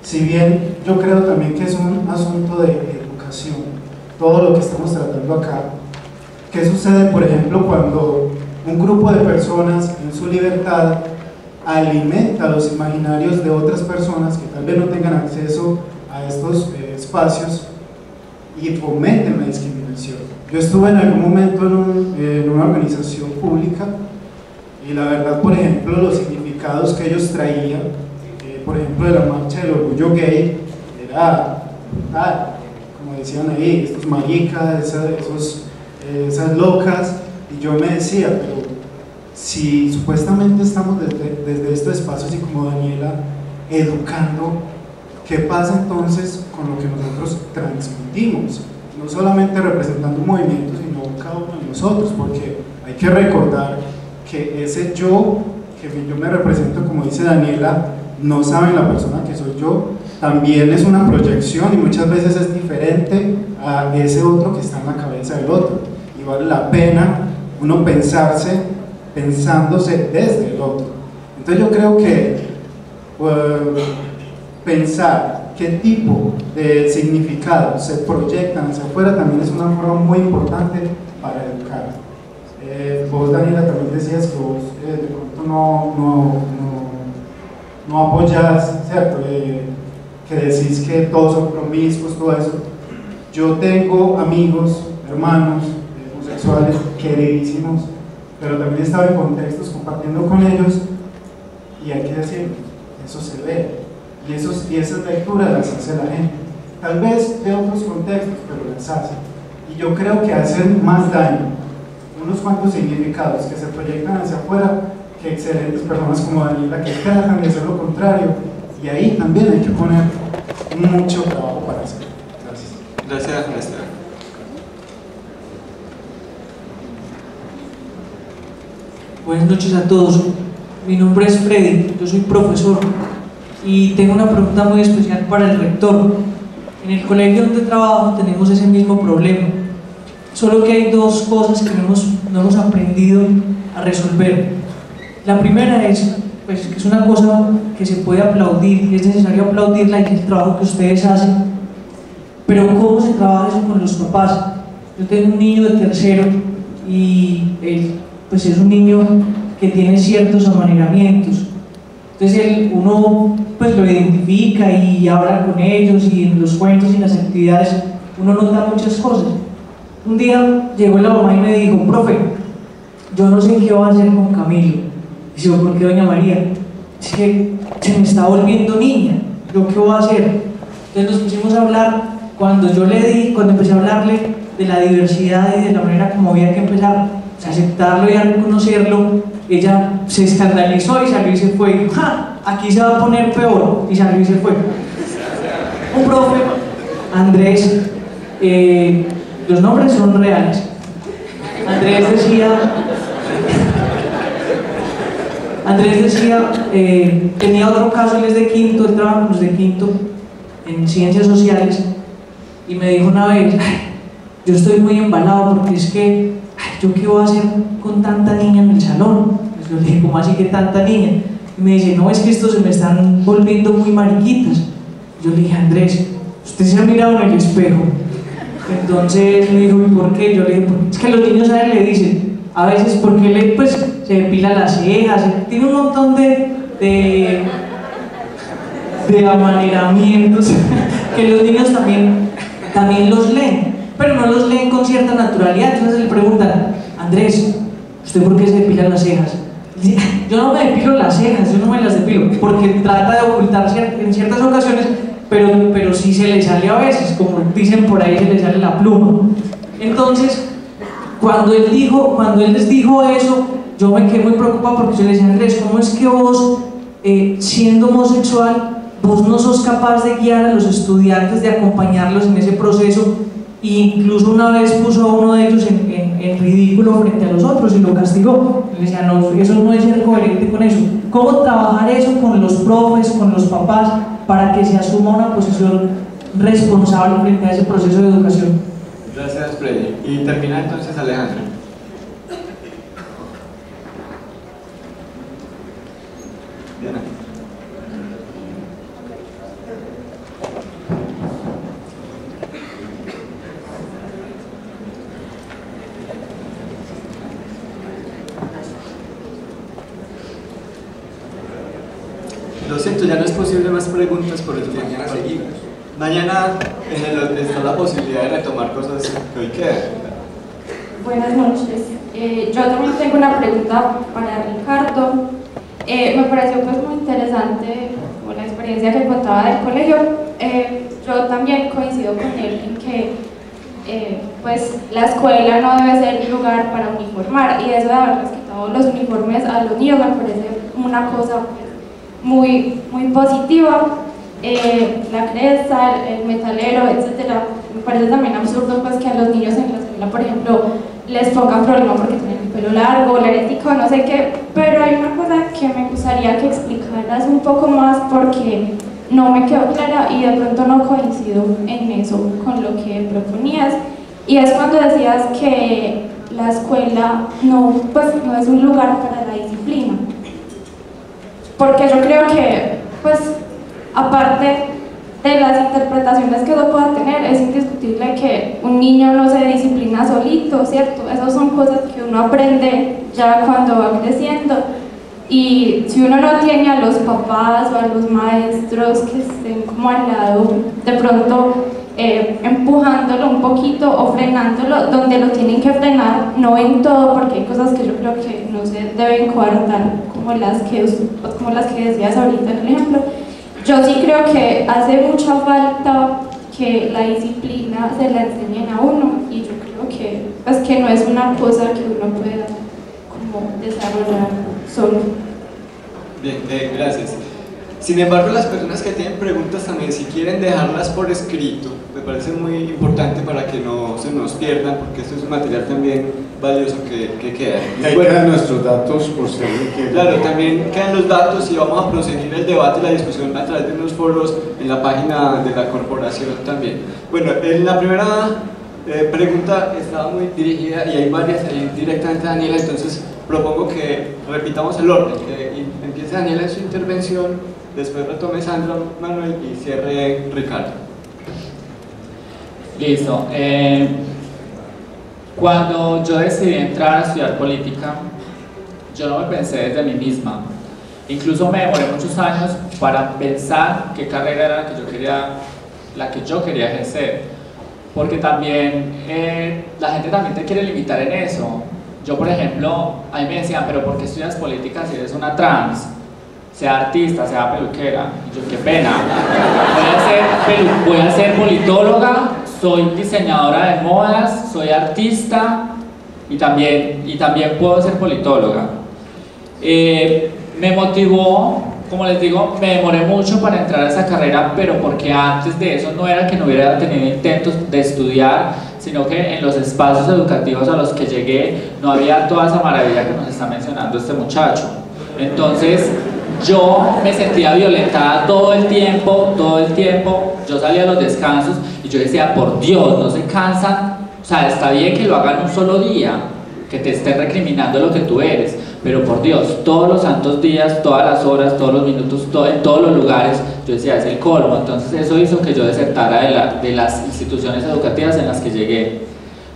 Si bien yo creo también que es un asunto de educación, todo lo que estamos tratando acá. ¿Qué sucede, por ejemplo, cuando un grupo de personas en su libertad alimenta los imaginarios de otras personas que tal vez no tengan acceso a estos espacios y fomenten la discriminación? Yo estuve en algún momento en una organización pública y la verdad, por ejemplo, los significados que ellos traían, por ejemplo, de la marcha del orgullo gay, era brutal, como decían ahí, estos maricas, esas locas, y yo me decía, pero si supuestamente estamos desde estos espacios y como Daniela, educando, ¿qué pasa entonces con lo que nosotros transmitimos? No solamente representando un movimiento, sino cada uno de nosotros, porque hay que recordar que ese yo, que yo me represento, como dice Daniela, no saben la persona que soy yo, también es una proyección y muchas veces es diferente a ese otro que está en la cabeza del otro, y vale la pena uno pensándose desde el otro. Entonces yo creo que pensar qué tipo de significado se proyectan hacia afuera también es una forma muy importante para educar. Vos, Daniela, también decías que vos de pronto no apoyas, ¿cierto? Que decís que todos son promiscuos, todo eso. Yo tengo amigos, hermanos, homosexuales, queridísimos, pero también he estado en contextos compartiendo con ellos, y hay que decirlo, eso se ve, y esas lecturas las hace la gente, tal vez de otros contextos, pero las hace, y yo creo que hacen más daño unos cuantos significados que se proyectan hacia afuera, que excelentes personas como Daniela que tratan de hacer lo contrario, y ahí también hay que poner mucho trabajo para hacerlo. Gracias. Gracias, maestra. Buenas noches a todos. Mi nombre es Freddy, yo soy profesor y tengo una pregunta muy especial para el rector. En el colegio donde trabajo tenemos ese mismo problema, solo que hay dos cosas que no hemos aprendido a resolver. La primera es, pues, que es una cosa que se puede aplaudir y es necesario aplaudirla, y que es el trabajo que ustedes hacen, pero ¿cómo se trabaja eso con los papás? Yo tengo un niño de tercero y él, pues, es un niño que tiene ciertos amaneramientos, entonces uno, pues, lo identifica y habla con ellos, y en los cuentos y en las actividades uno nota muchas cosas. Un día llegó la mamá y me dijo: profe, yo no sé qué va a hacer con Camilo. Y yo: ¿por qué, doña María? Es que se me está volviendo niña, ¿yo qué voy a hacer? Entonces nos pusimos a hablar. Cuando empecé a hablarle de la diversidad y de la manera como había que empezar a aceptarlo y a reconocerlo, ella se escandalizó y salió y se fue. ¡Ja! Aquí se va a poner peor. Y salió y se fue. Un profe, Andrés, los nombres son reales. Andrés decía, tenía otro caso, él es de quinto, él trabaja con los de quinto en ciencias sociales, y me dijo una vez: yo estoy muy embalado porque es que, ¿yo qué voy a hacer con tanta niña en el salón? Pues yo le dije: ¿cómo así que tanta niña? Y me dice: no, es que estos se me están volviendo muy mariquitas. Yo le dije: Andrés, usted se ha mirado en el espejo. Entonces me dijo: ¿y por qué? Yo le dije: es que los niños a él le dicen, a veces, porque él, pues, se depila las cejas, tiene un montón de amaneramientos que los niños también los leen, pero no los leen con cierta naturalidad. Entonces le preguntan: Andrés, ¿usted por qué se depila las cejas? Yo no me depilo las cejas, yo no me las depilo, porque trata de ocultar en ciertas ocasiones, pero sí se le sale a veces, como dicen por ahí, se le sale la pluma. Entonces, cuando él les dijo eso, yo me quedé muy preocupado, porque yo le decía: Andrés, ¿cómo es que vos, siendo homosexual, vos no sos capaz de guiar a los estudiantes, de acompañarlos en ese proceso? E incluso una vez puso a uno de ellos en ridículo frente a los otros y lo castigó. Le decía: no, eso no es ser coherente con eso. ¿Cómo trabajar eso con los profes, con los papás, para que se asuma una posición responsable frente a ese proceso de educación? Gracias, Freddy. Y termina entonces Alejandra. Diana. Lo siento, ya no es posible más preguntas por el tiempo. Mañana seguimos. Mañana está la posibilidad de retomar cosas que hoy quedan. Buenas noches. Yo también tengo una pregunta para Ricardo. Me pareció pues muy interesante como la experiencia que contaba del colegio. Yo también coincido con él en que pues la escuela no debe ser el lugar para uniformar, y eso de haberles quitado los uniformes a los niños me parece una cosa muy positiva. La cresta, el metalero, etcétera. Me parece también absurdo pues que a los niños en la escuela, por ejemplo, les pongan problema porque tienen el pelo largo, la herética, no sé qué, pero hay una cosa que me gustaría que explicaras un poco más, porque no me quedó clara y de pronto no coincido en eso con lo que proponías, y es cuando decías que la escuela no, pues, no es un lugar para la disciplina, porque yo creo que pues aparte de las interpretaciones que uno pueda tener, es indiscutible que un niño no se disciplina solito, ¿cierto? Esas son cosas que uno aprende ya cuando va creciendo, y si uno no tiene a los papás o a los maestros que estén como al lado, de pronto empujándolo un poquito o frenándolo donde lo tienen que frenar, no en todo, porque hay cosas que yo creo que no se deben coartar, como las que decías ahorita en el ejemplo. Yo sí creo que hace mucha falta que la disciplina se la enseñen a uno, y yo creo que, pues, que no es una cosa que uno pueda como desarrollar solo. Bien, gracias. Sin embargo, las personas que tienen preguntas también, si quieren dejarlas por escrito, me parece muy importante para que no se nos pierdan, porque esto es un material también valioso que queda. Y bueno, quedan nuestros datos por si alguien quiere. Claro, también quedan los datos, y vamos a proseguir el debate y la discusión a través de unos foros en la página de la corporación también. Bueno, en la primera pregunta estaba muy dirigida, y hay varias directamente a Daniela, entonces propongo que repitamos el orden, que empiece Daniela en su intervención, después retome Sandra, Manuel, y cierre Ricardo. Listo. Cuando yo decidí entrar a estudiar política, yo no me pensé desde mí misma. Incluso me demoré muchos años para pensar qué carrera era la que yo quería ejercer, porque también la gente también te quiere limitar en eso. Yo, por ejemplo, a mí me decían: pero ¿por qué estudias política si eres una trans? Sea artista, sea peluquera. Y yo: qué pena, voy a ser politóloga, soy diseñadora de modas, soy artista y también puedo ser politóloga. Me motivó, como les digo, me demoré mucho para entrar a esa carrera, pero porque antes de eso no era que no hubiera tenido intentos de estudiar, sino que en los espacios educativos a los que llegué no había toda esa maravilla que nos está mencionando este muchacho. Entonces yo me sentía violentada todo el tiempo, yo salía a los descansos y yo decía: por Dios, no se cansan, o sea, está bien que lo hagan un solo día, que te estén recriminando lo que tú eres, pero por Dios, todos los santos días, todas las horas, todos los minutos, en todos los lugares, yo decía: es el colmo. Entonces eso hizo que yo desertara de las instituciones educativas en las que llegué.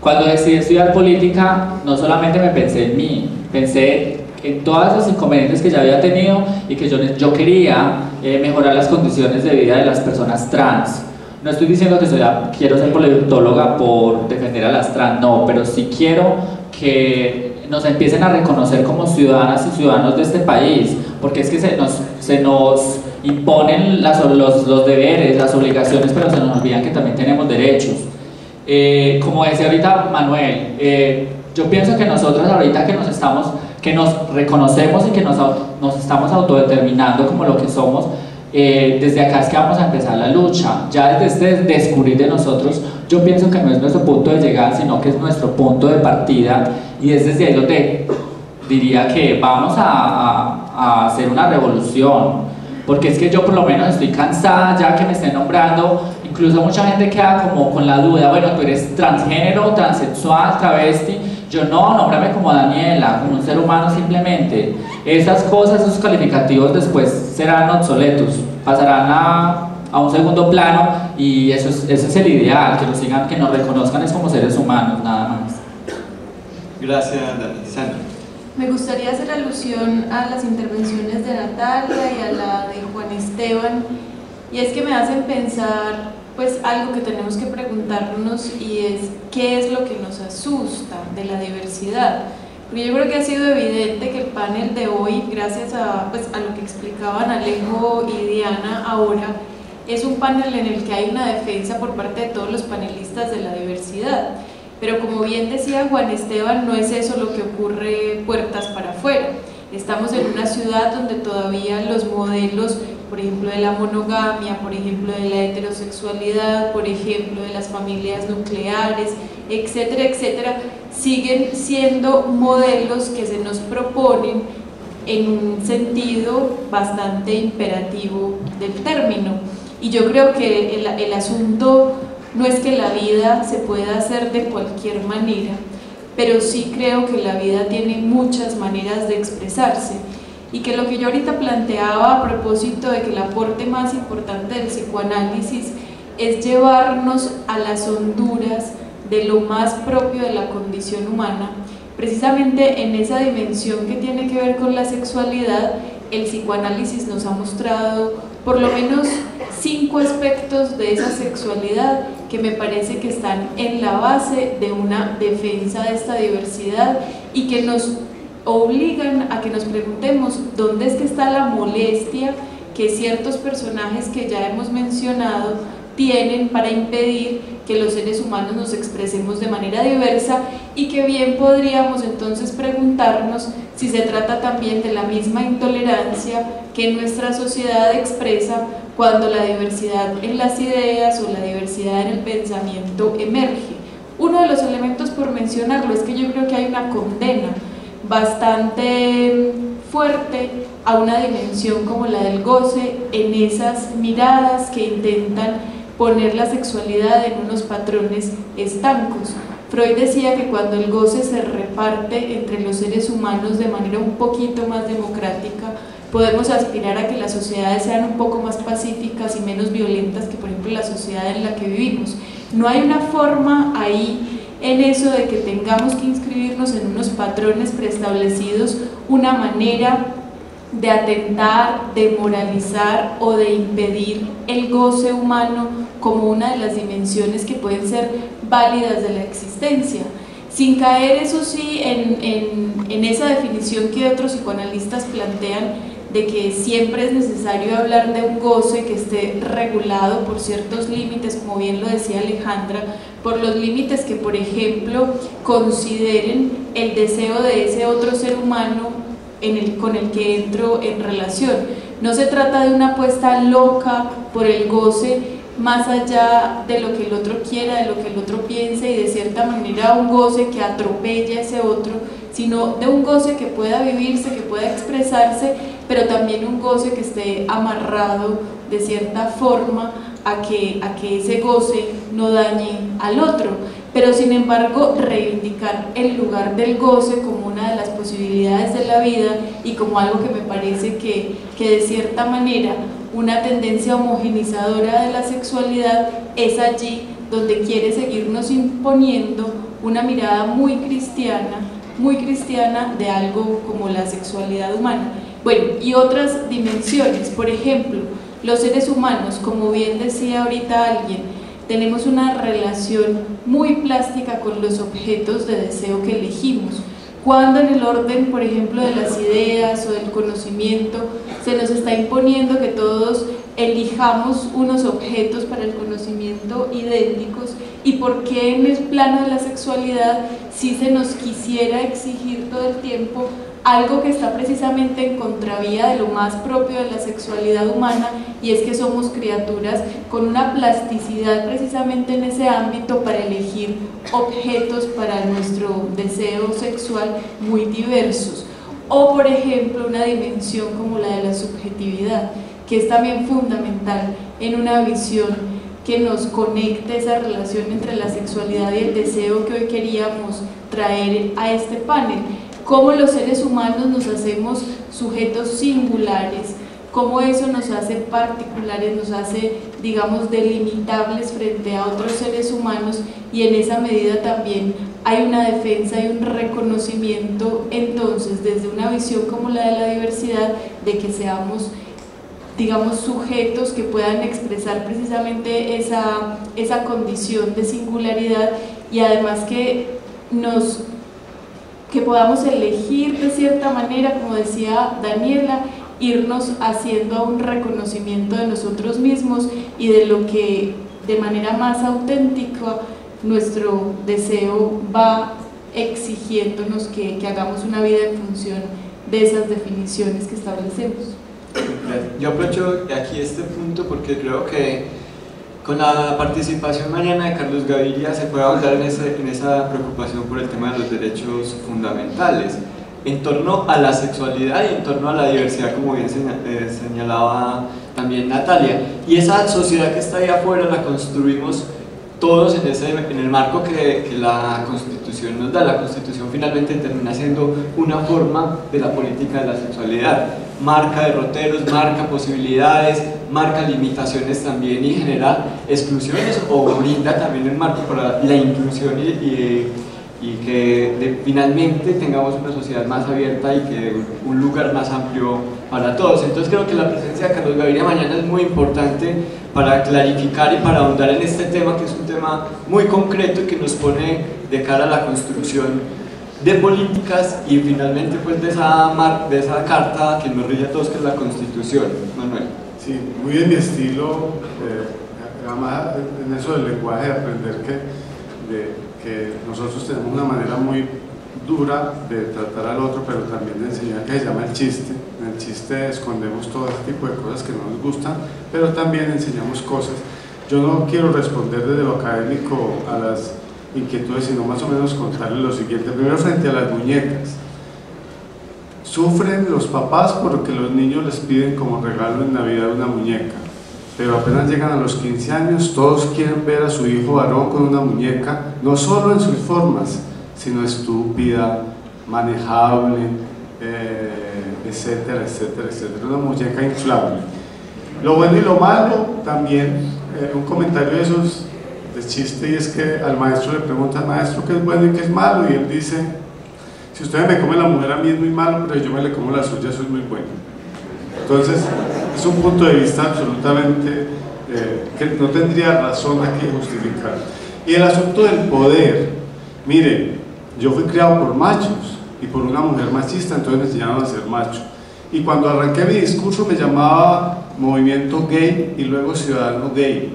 Cuando decidí estudiar política, no solamente me pensé en mí, pensé en todas los inconvenientes que ya había tenido y que yo quería mejorar las condiciones de vida de las personas trans. No estoy diciendo que quiero ser politóloga por defender al astral, no, pero sí quiero que nos empiecen a reconocer como ciudadanas y ciudadanos de este país, porque es que se nos imponen los deberes, las obligaciones, pero se nos olvidan que también tenemos derechos. Como decía ahorita Manuel, yo pienso que nosotros ahorita que nos reconocemos y que nos estamos autodeterminando como lo que somos, desde acá es que vamos a empezar la lucha, ya desde descubrir de nosotros. Yo pienso que no es nuestro punto de llegada, sino que es nuestro punto de partida, y es desde ahí donde diría que vamos a hacer una revolución, porque es que yo por lo menos estoy cansada ya que me estén nombrando. Incluso mucha gente queda como con la duda, bueno, tú eres transgénero, transexual, travesti. Yo no, nómbrame como Daniela, como un ser humano simplemente. Esas cosas, esos calificativos después serán obsoletos, pasarán a un segundo plano, y eso es el ideal, que nos sigan, que nos reconozcan es como seres humanos, nada más. Gracias, Dani. Sandra. Me gustaría hacer alusión a las intervenciones de Natalia y a la de Juan Esteban, y es que me hacen pensar pues algo que tenemos que preguntarnos, y es ¿qué es lo que nos asusta de la diversidad? Porque yo creo que ha sido evidente que el panel de hoy, gracias a lo que explicaban Alejo y Diana ahora, es un panel en el que hay una defensa por parte de todos los panelistas de la diversidad, pero como bien decía Juan Esteban, no es eso lo que ocurre puertas para afuera. Estamos en una ciudad donde todavía los modelos, por ejemplo, de la monogamia, por ejemplo, de la heterosexualidad, por ejemplo, de las familias nucleares, etcétera, etcétera, siguen siendo modelos que se nos proponen en un sentido bastante imperativo del término. Y yo creo que el asunto no es que la vida se pueda hacer de cualquier manera, pero sí creo que la vida tiene muchas maneras de expresarse, y que lo que yo ahorita planteaba a propósito de que el aporte más importante del psicoanálisis es llevarnos a las honduras de lo más propio de la condición humana, precisamente en esa dimensión que tiene que ver con la sexualidad. El psicoanálisis nos ha mostrado por lo menos 5 aspectos de esa sexualidad que me parece que están en la base de una defensa de esta diversidad, y que nos obligan a que nos preguntemos dónde es que está la molestia que ciertos personajes que ya hemos mencionado tienen para impedir que los seres humanos nos expresemos de manera diversa, y que bien podríamos entonces preguntarnos si se trata también de la misma intolerancia que nuestra sociedad expresa cuando la diversidad en las ideas o la diversidad en el pensamiento emerge. Uno de los elementos por mencionarlo es que yo creo que hay una condena bastante fuerte a una dimensión como la del goce en esas miradas que intentan poner la sexualidad en unos patrones estancos. Freud decía que cuando el goce se reparte entre los seres humanos de manera un poquito más democrática, podemos aspirar a que las sociedades sean un poco más pacíficas y menos violentas que por ejemplo la sociedad en la que vivimos. No hay una forma ahí en eso de que tengamos que inscribirnos en unos patrones preestablecidos, una manera de atentar, de moralizar o de impedir el goce humano como una de las dimensiones que pueden ser válidas de la existencia, sin caer eso sí en esa definición que otros psicoanalistas plantean de que siempre es necesario hablar de un goce que esté regulado por ciertos límites, como bien lo decía Alejandra, por los límites que por ejemplo consideren el deseo de ese otro ser humano con el que entro en relación. No se trata de una apuesta loca por el goce más allá de lo que el otro quiera, de lo que el otro piense, y de cierta manera un goce que atropella a ese otro, sino de un goce que pueda vivirse, que pueda expresarse, pero también un goce que esté amarrado de cierta forma a que ese goce no dañe al otro, pero sin embargo reivindicar el lugar del goce como una de las posibilidades de la vida, y como algo que me parece que de cierta manera una tendencia homogenizadora de la sexualidad es allí donde quiere seguirnos imponiendo una mirada muy cristiana de algo como la sexualidad humana. Bueno, y otras dimensiones, por ejemplo, los seres humanos, como bien decía ahorita alguien, tenemos una relación muy plástica con los objetos de deseo que elegimos. Cuando en el orden, por ejemplo, de las ideas o del conocimiento, se nos está imponiendo que todos elijamos unos objetos para el conocimiento idénticos, y por qué en el plano de la sexualidad sí se nos quisiera exigir todo el tiempo algo que está precisamente en contravía de lo más propio de la sexualidad humana, y es que somos criaturas con una plasticidad precisamente en ese ámbito para elegir objetos para nuestro deseo sexual muy diversos. O por ejemplo una dimensión como la de la subjetividad, que es también fundamental en una visión que nos conecte esa relación entre la sexualidad y el deseo que hoy queríamos traer a este panel. Cómo los seres humanos nos hacemos sujetos singulares, cómo eso nos hace particulares, nos hace, digamos, delimitables frente a otros seres humanos, y en esa medida también hay una defensa y un reconocimiento, entonces, desde una visión como la de la diversidad, de que seamos, digamos, sujetos que puedan expresar precisamente esa condición de singularidad, y además que podamos elegir de cierta manera, como decía Daniela, irnos haciendo un reconocimiento de nosotros mismos y de lo que de manera más auténtica nuestro deseo va exigiéndonos que hagamos una vida en función de esas definiciones que establecemos. Yo aprovecho aquí este punto porque creo que con la participación mañana de Carlos Gaviria se puede ahondar en esa preocupación por el tema de los derechos fundamentales en torno a la sexualidad y en torno a la diversidad, como bien señalaba también Natalia. Y esa sociedad que está ahí afuera la construimos todos en el marco que la Constitución nos da. La Constitución finalmente termina siendo una forma de la política de la sexualidad. Marca derroteros, marca posibilidades, marca limitaciones también y genera exclusiones, o brinda también el marco para la inclusión y que finalmente tengamos una sociedad más abierta y que un lugar más amplio para todos. Entonces creo que la presencia de Carlos Gaviria mañana es muy importante para clarificar y para ahondar en este tema, que es un tema muy concreto y que nos pone de cara a la construcción de políticas y finalmente pues de esa carta que nos rige a todos, que es la Constitución. Manuel. Sí, muy en mi estilo, además en eso del lenguaje, de aprender que nosotros tenemos una manera muy dura de tratar al otro, pero también de enseñar que se llama el chiste. En el chiste escondemos todo ese tipo de cosas que no nos gustan, pero también enseñamos cosas. Yo no quiero responder desde lo académico a las inquietudes, sino más o menos contarles lo siguiente. Primero, frente a las muñecas, sufren los papás porque los niños les piden como regalo en Navidad una muñeca, pero apenas llegan a los 15 años todos quieren ver a su hijo varón con una muñeca, no solo en sus formas, sino estúpida, manejable, etcétera, etcétera, etcétera, una muñeca inflable. Lo bueno y lo malo también, un comentario de esos de chiste, y es que al maestro le preguntan, maestro, ¿qué es bueno y qué es malo? Y él dice, si ustedes me comen la mujer a mí es muy malo, pero yo me le como la suya, eso es muy bueno. Entonces es un punto de vista absolutamente que no tendría razón aquí justificar. Y el asunto del poder, miren, yo fui criado por machos y por una mujer machista, entonces me enseñaron a ser macho, y cuando arranqué mi discurso me llamaba movimiento gay y luego ciudadano gay.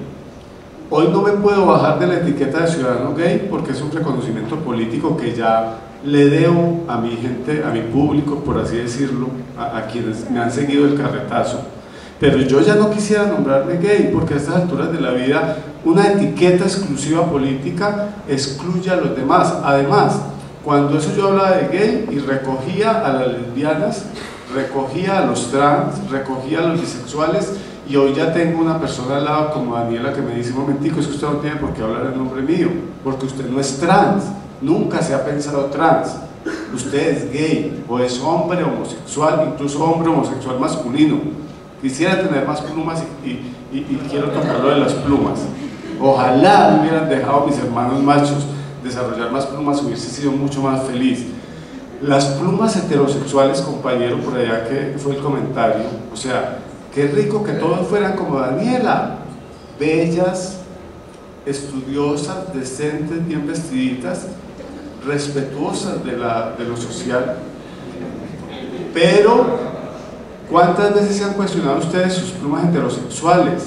Hoy no me puedo bajar de la etiqueta de ciudadano gay porque es un reconocimiento político que ya le debo a mi gente, a mi público, por así decirlo, a quienes me han seguido el carretazo. Pero yo ya no quisiera nombrarme gay porque a estas alturas de la vida una etiqueta exclusiva política excluye a los demás. Además, cuando eso yo hablaba de gay y recogía a las lesbianas, recogía a los trans, recogía a los bisexuales, y hoy ya tengo una persona al lado como Daniela que me dice, un momentico, es que usted no tiene por qué hablar en nombre mío, porque usted no es trans, nunca se ha pensado trans, usted es gay, o es hombre homosexual, incluso hombre homosexual masculino. Quisiera tener más plumas y quiero tocarlo de las plumas. Ojalá me hubieran dejado mis hermanos machos desarrollar más plumas, hubiese sido mucho más feliz. Las plumas heterosexuales, compañero, por allá que fue el comentario, o sea, Qué rico que todos fueran como Daniela, bellas, estudiosas, decentes, bien vestiditas, respetuosas de lo social. Pero, ¿cuántas veces se han cuestionado ustedes sus plumas heterosexuales?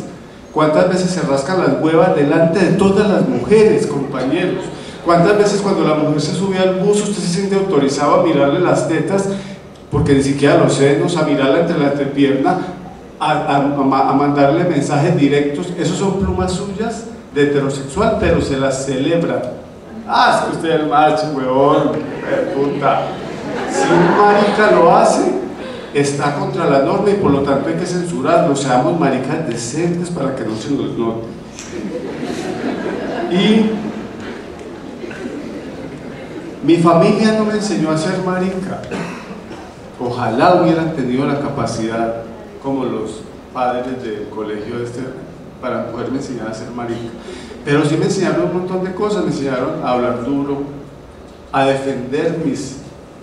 ¿Cuántas veces se rascan las huevas delante de todas las mujeres, compañeros? ¿Cuántas veces cuando la mujer se sube al bus usted se siente autorizado a mirarle las tetas, porque ni siquiera los senos, a mirarla entre la entrepierna, a mandarle mensajes directos? ¿Esos son plumas suyas de heterosexual, pero se las celebran? ¡Ah, es que usted es el macho, huevón! ¡Puta! Si un marica lo hace, está contra la norma y por lo tanto hay que censurarlo. Seamos maricas decentes para que no se nos note. Y mi familia no me enseñó a ser marica. Ojalá hubieran tenido la capacidad, como los padres del colegio este, para poderme enseñar a ser marica. Pero sí me enseñaron un montón de cosas. Me enseñaron a hablar duro, a defender mis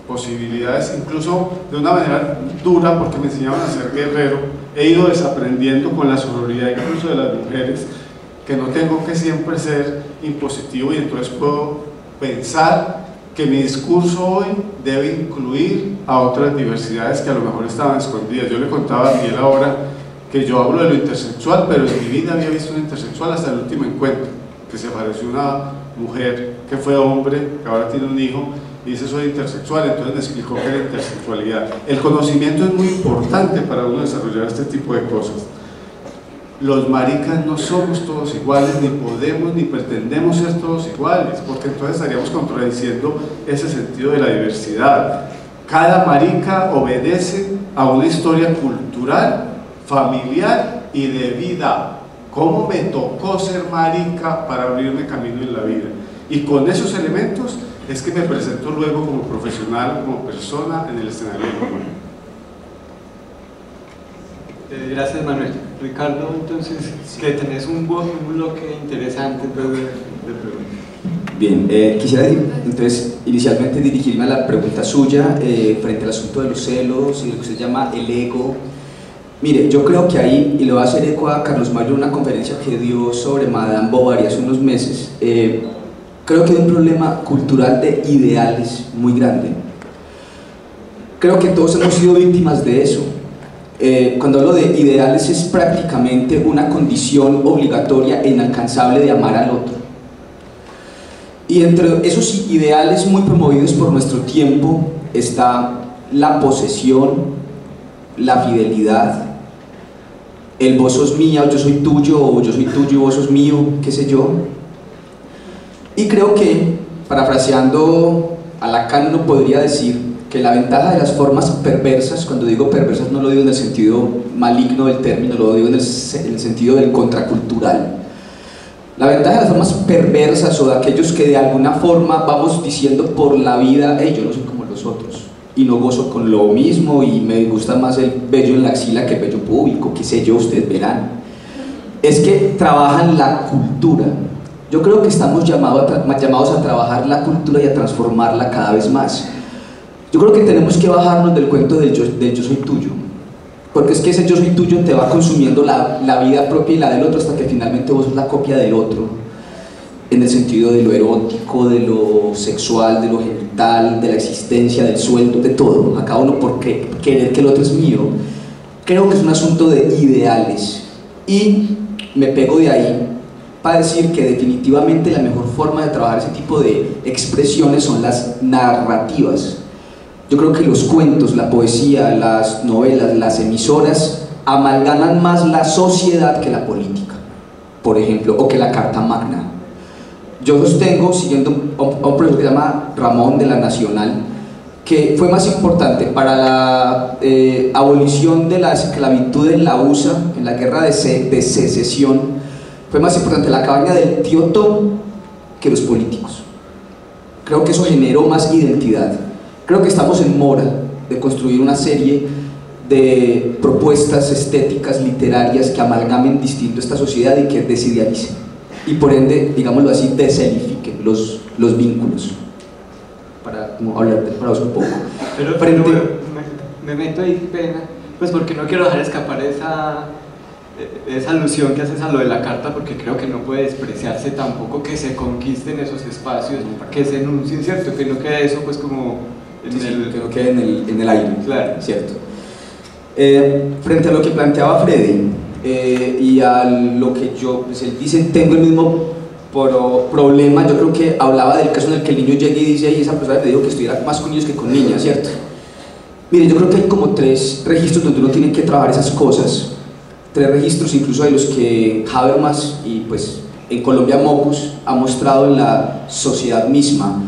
posibilidades, incluso de una manera dura, porque me enseñaban a ser guerrero. He ido desaprendiendo con la sororidad incluso de las mujeres, que no tengo que siempre ser impositivo, y entonces puedo pensar que mi discurso hoy debe incluir a otras diversidades que a lo mejor estaban escondidas. Yo le contaba a Miguel ahora que yo hablo de lo intersexual, pero en mi vida había visto un intersexual hasta el último encuentro, que se pareció una mujer que fue hombre, que ahora tiene un hijo, y dice soy intersexual. Entonces me explicó que era intersexualidad. El conocimiento es muy importante para uno desarrollar este tipo de cosas. Los maricas no somos todos iguales, ni podemos ni pretendemos ser todos iguales, porque entonces estaríamos contradiciendo ese sentido de la diversidad. Cada marica obedece a una historia cultural, familiar y de vida. ¿Cómo me tocó ser marica para abrirme camino en la vida? Y con esos elementos es que me presento luego como profesional, como persona en el escenario común. Gracias, Manuel. Ricardo, entonces, que tenés un bloque interesante de preguntas. Bien, quisiera entonces inicialmente dirigirme a la pregunta suya frente al asunto de los celos y lo que usted llama el ego. Mire, yo creo que ahí, y le voy a hacer eco a Carlos Mayo, una conferencia que dio sobre Madame Bovary hace unos meses. Creo que hay un problema cultural de ideales muy grande. Creo que todos hemos sido víctimas de eso. Cuando hablo de ideales es prácticamente una condición obligatoria e inalcanzable de amar al otro. Y entre esos ideales muy promovidos por nuestro tiempo está la posesión, la fidelidad, el vos sos mía o yo soy tuyo, o yo soy tuyo y vos sos mío, qué sé yo. Y creo que, parafraseando a Lacan, uno podría decir que la ventaja de las formas perversas, cuando digo perversas no lo digo en el sentido maligno del término, lo digo en el sentido del contracultural. La ventaja de las formas perversas, o de aquellos que de alguna forma vamos diciendo por la vida, hey, yo no soy como los otros, y no gozo con lo mismo, y me gusta más el vello en la axila que el vello público, qué sé yo, ustedes verán. Es que trabajan la cultura. Yo creo que estamos llamados a trabajar la cultura y a transformarla cada vez más. Yo creo que tenemos que bajarnos del cuento del yo soy tuyo, porque es que ese yo soy tuyo te va consumiendo la vida propia y la del otro, hasta que finalmente vos sos la copia del otro, en el sentido de lo erótico, de lo sexual, de lo genital, de la existencia, del sueldo, de todo. A cada uno por querer que el otro es mío. Creo que es un asunto de ideales, y me pego de ahí para decir que definitivamente la mejor forma de trabajar ese tipo de expresiones son las narrativas. Yo creo que los cuentos, la poesía, las novelas, las emisoras amalgaman más la sociedad que la política, por ejemplo, o que la Carta Magna. Yo sostengo, siguiendo a un profesor que se llama Ramón de la Nacional, que fue más importante para la abolición de la esclavitud en la USA, en la guerra de secesión, fue más importante la cabaña del tío Tom que los políticos. Creo que eso generó más identidad. Creo que estamos en mora de construir una serie de propuestas estéticas, literarias, que amalgamen distinto esta sociedad y que desidealicen, y por ende, digámoslo así, deselifiquen los vínculos, para como hablar para un poco. Pero me meto ahí, pena. pues porque no quiero dejar escapar esa alusión que haces a lo de la carta, porque creo que no puede despreciarse tampoco que se conquisten esos espacios, que se enuncien, ¿cierto? Que no quede eso pues como en que no quede en el aire, claro, ¿cierto? Frente a lo que planteaba Freddy y a lo que yo, pues él dice, tengo el mismo problema. Yo creo que hablaba del caso en el que el niño llega y dice, y esa persona le dijo que estuviera más con niños que con niñas, ¿cierto? Mire, yo creo que hay como 3 registros donde uno tiene que trabajar esas cosas, 3 registros incluso de los que Habermas y pues en Colombia Mocus ha mostrado en la sociedad misma.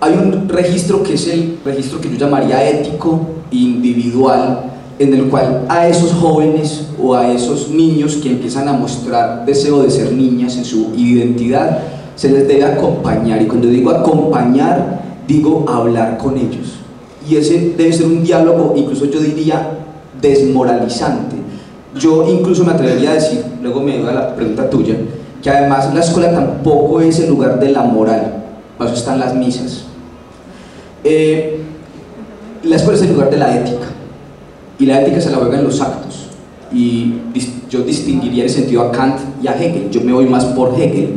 Hay un registro que es el registro que yo llamaría ético e individual, en el cual a esos jóvenes o a esos niños que empiezan a mostrar deseo de ser niñas en su identidad, se les debe acompañar, y cuando digo acompañar, digo hablar con ellos, y ese debe ser un diálogo, incluso yo diría desmoralizante. Yo incluso me atrevería a decir, luego me iba a la pregunta tuya, que además la escuela tampoco es el lugar de la moral, para eso están las misas. La escuela es el lugar de la ética, y la ética se la juega en los actos, y yo distinguiría el sentido a Kant y a Hegel. Yo me voy más por Hegel.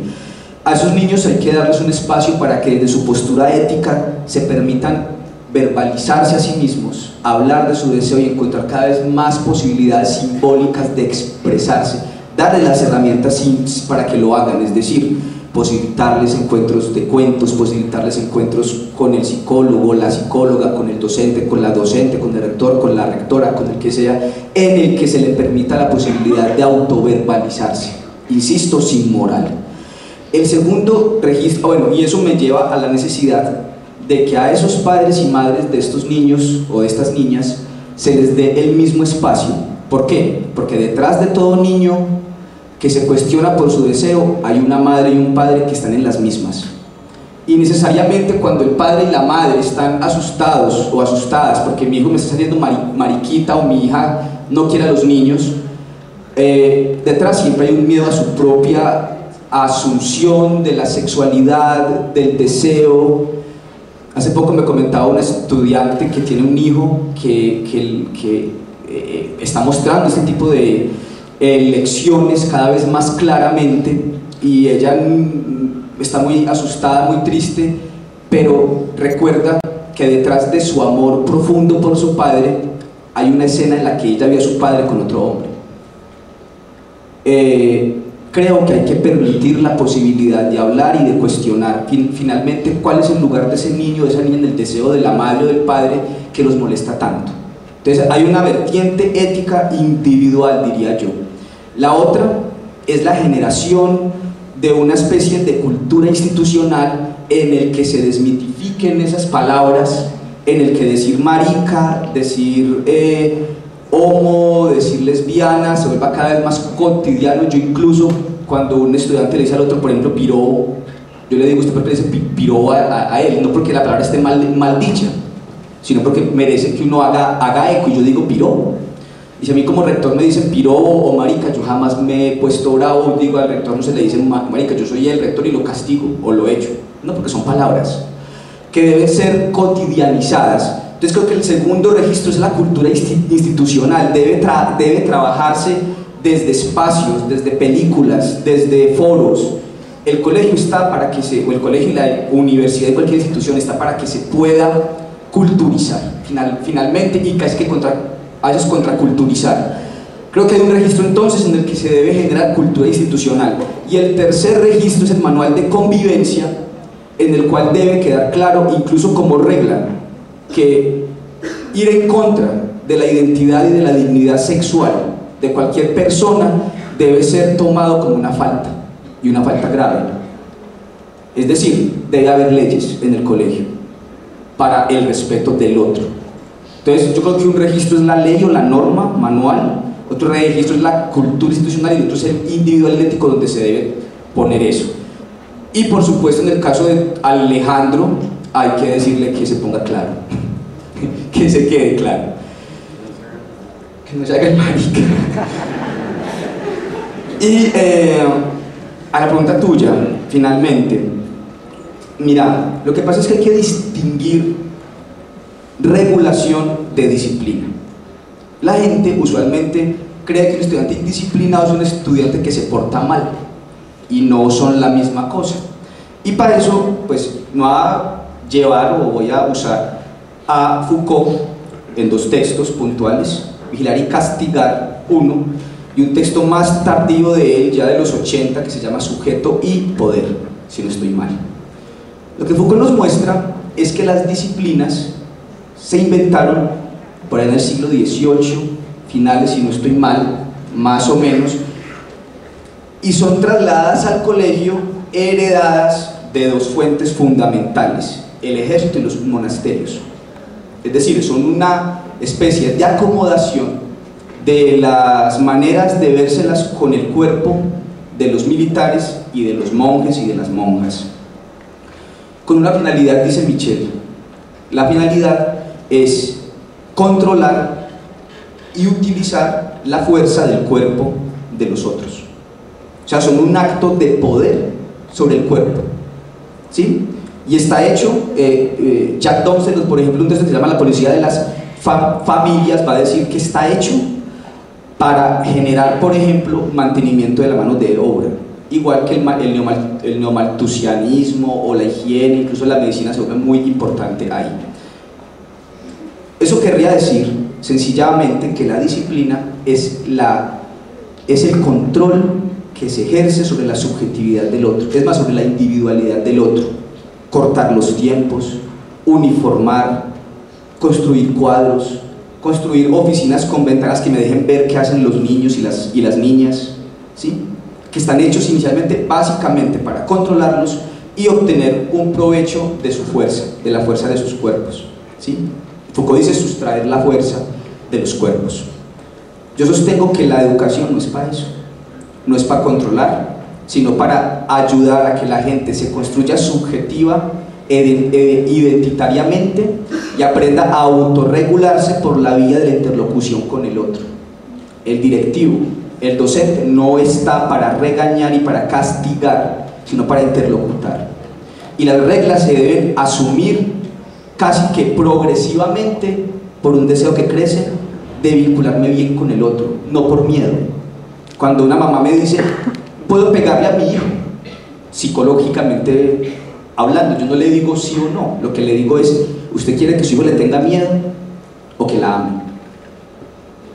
A esos niños hay que darles un espacio para que desde su postura ética se permitan verbalizarse a sí mismos, hablar de su deseo y encontrar cada vez más posibilidades simbólicas de expresarse, darles las herramientas para que lo hagan, es decir, posibilitarles encuentros de cuentos, posibilitarles encuentros con el psicólogo, la psicóloga, con el docente, con la docente, con el rector, con la rectora, con el que sea, en el que se le permita la posibilidad de autoverbalizarse, insisto, sin moral. El segundo registro, bueno, y eso me lleva a la necesidad de que a esos padres y madres de estos niños o de estas niñas se les dé el mismo espacio. ¿Por qué? Porque detrás de todo niño que se cuestiona por su deseo hay una madre y un padre que están en las mismas, y necesariamente cuando el padre y la madre están asustados o asustadas porque mi hijo me está saliendo mariquita o mi hija no quiere a los niños, detrás siempre hay un miedo a su propia asunción de la sexualidad, del deseo. Hace poco me comentaba una estudiante que tiene un hijo que está mostrando este tipo de lecciones cada vez más claramente, y ella está muy asustada, muy triste, pero recuerda que detrás de su amor profundo por su padre hay una escena en la que ella vio a su padre con otro hombre. Creo que hay que permitir la posibilidad de hablar y de cuestionar finalmente cuál es el lugar de ese niño o de esa niña en el deseo de la madre o del padre que los molesta tanto. Entonces hay una vertiente ética individual, diría yo. La otra es la generación de una especie de cultura institucional en el que se desmitifiquen esas palabras, en el que decir marica, decir homo, decir lesbiana, se vuelva cada vez más cotidiano. Yo incluso cuando un estudiante le dice al otro, por ejemplo, piro, yo le digo, usted por qué le dice piro a él, no porque la palabra esté mal dicha, sino porque merece que uno haga eco, y yo digo piro. Y si a mí como rector me dicen piro o marica, yo jamás me he puesto bravo, digo al rector no se le dice marica, yo soy el rector y lo castigo o lo echo, no, porque son palabras que deben ser cotidianizadas. Entonces creo que el segundo registro es la cultura institucional, debe trabajarse desde espacios, desde películas, desde foros. El colegio está para que o el colegio y la universidad y cualquier institución está para que se pueda culturizar, finalmente, y casi que hayas contraculturizar. Creo que hay un registro entonces en el que se debe generar cultura institucional. Y el tercer registro es el manual de convivencia, en el cual debe quedar claro, incluso como regla, que ir en contra de la identidad y de la dignidad sexual de cualquier persona debe ser tomado como una falta, y una falta grave. Es decir, debe haber leyes en el colegio para el respeto del otro. Entonces yo creo que un registro es la ley o la norma, manual, otro registro es la cultura institucional, y otro es el individual ético, donde se debe poner eso. Y por supuesto en el caso de Alejandro hay que decirle que se ponga claro, que se quede claro, que no se haga el marica. Y a la pregunta tuya, finalmente, mira, lo que pasa es que hay que distinguir regulación de disciplina. La gente usualmente cree que un estudiante indisciplinado es un estudiante que se porta mal, y no son la misma cosa. Y para eso, pues, no va a llevar o voy a usar a Foucault en dos textos puntuales, Vigilar y Castigar, uno, y un texto más tardío de él, ya de los 80, que se llama Sujeto y Poder, si no estoy mal. Lo que Foucault nos muestra es que las disciplinas se inventaron por ahí en el siglo XVIII, finales, si no estoy mal, más o menos, y son trasladadas al colegio, heredadas de dos fuentes fundamentales, el ejército y los monasterios. Es decir, son una especie de acomodación de las maneras de vérselas con el cuerpo de los militares y de los monjes y de las monjas. Con una finalidad, dice Michel, la finalidad es controlar y utilizar la fuerza del cuerpo de los otros. O sea, son un acto de poder sobre el cuerpo, ¿sí? Y está hecho, Jack Dawson, por ejemplo, un texto que se llama La policía de las familias, va a decir que está hecho para generar, por ejemplo, mantenimiento de la mano de obra, igual que el neomaltusianismo o la higiene, incluso la medicina se vuelve muy importante ahí. Eso querría decir, sencillamente, que la disciplina es el control que se ejerce sobre la subjetividad del otro, es más, sobre la individualidad del otro. Cortar los tiempos, uniformar, construir cuadros, construir oficinas con ventanas que me dejen ver qué hacen los niños y las niñas, ¿sí? Que están hechos inicialmente básicamente para controlarlos y obtener un provecho de su fuerza, de la fuerza de sus cuerpos, ¿sí? Foucault dice sustraer la fuerza de los cuerpos. Yo sostengo que la educación no es para eso, no es para controlar, sino para ayudar a que la gente se construya subjetiva, identitariamente, y aprenda a autorregularse por la vía de la interlocución con el otro. El directivo, el docente, no está para regañar y para castigar, sino para interlocutar. Y las reglas se deben asumir casi que progresivamente por un deseo que crece de vincularme bien con el otro, no por miedo. Cuando una mamá me dice, puedo pegarle a mi hijo, psicológicamente hablando, yo no le digo sí o no, lo que le digo es, ¿usted quiere que su hijo le tenga miedo o que la ame?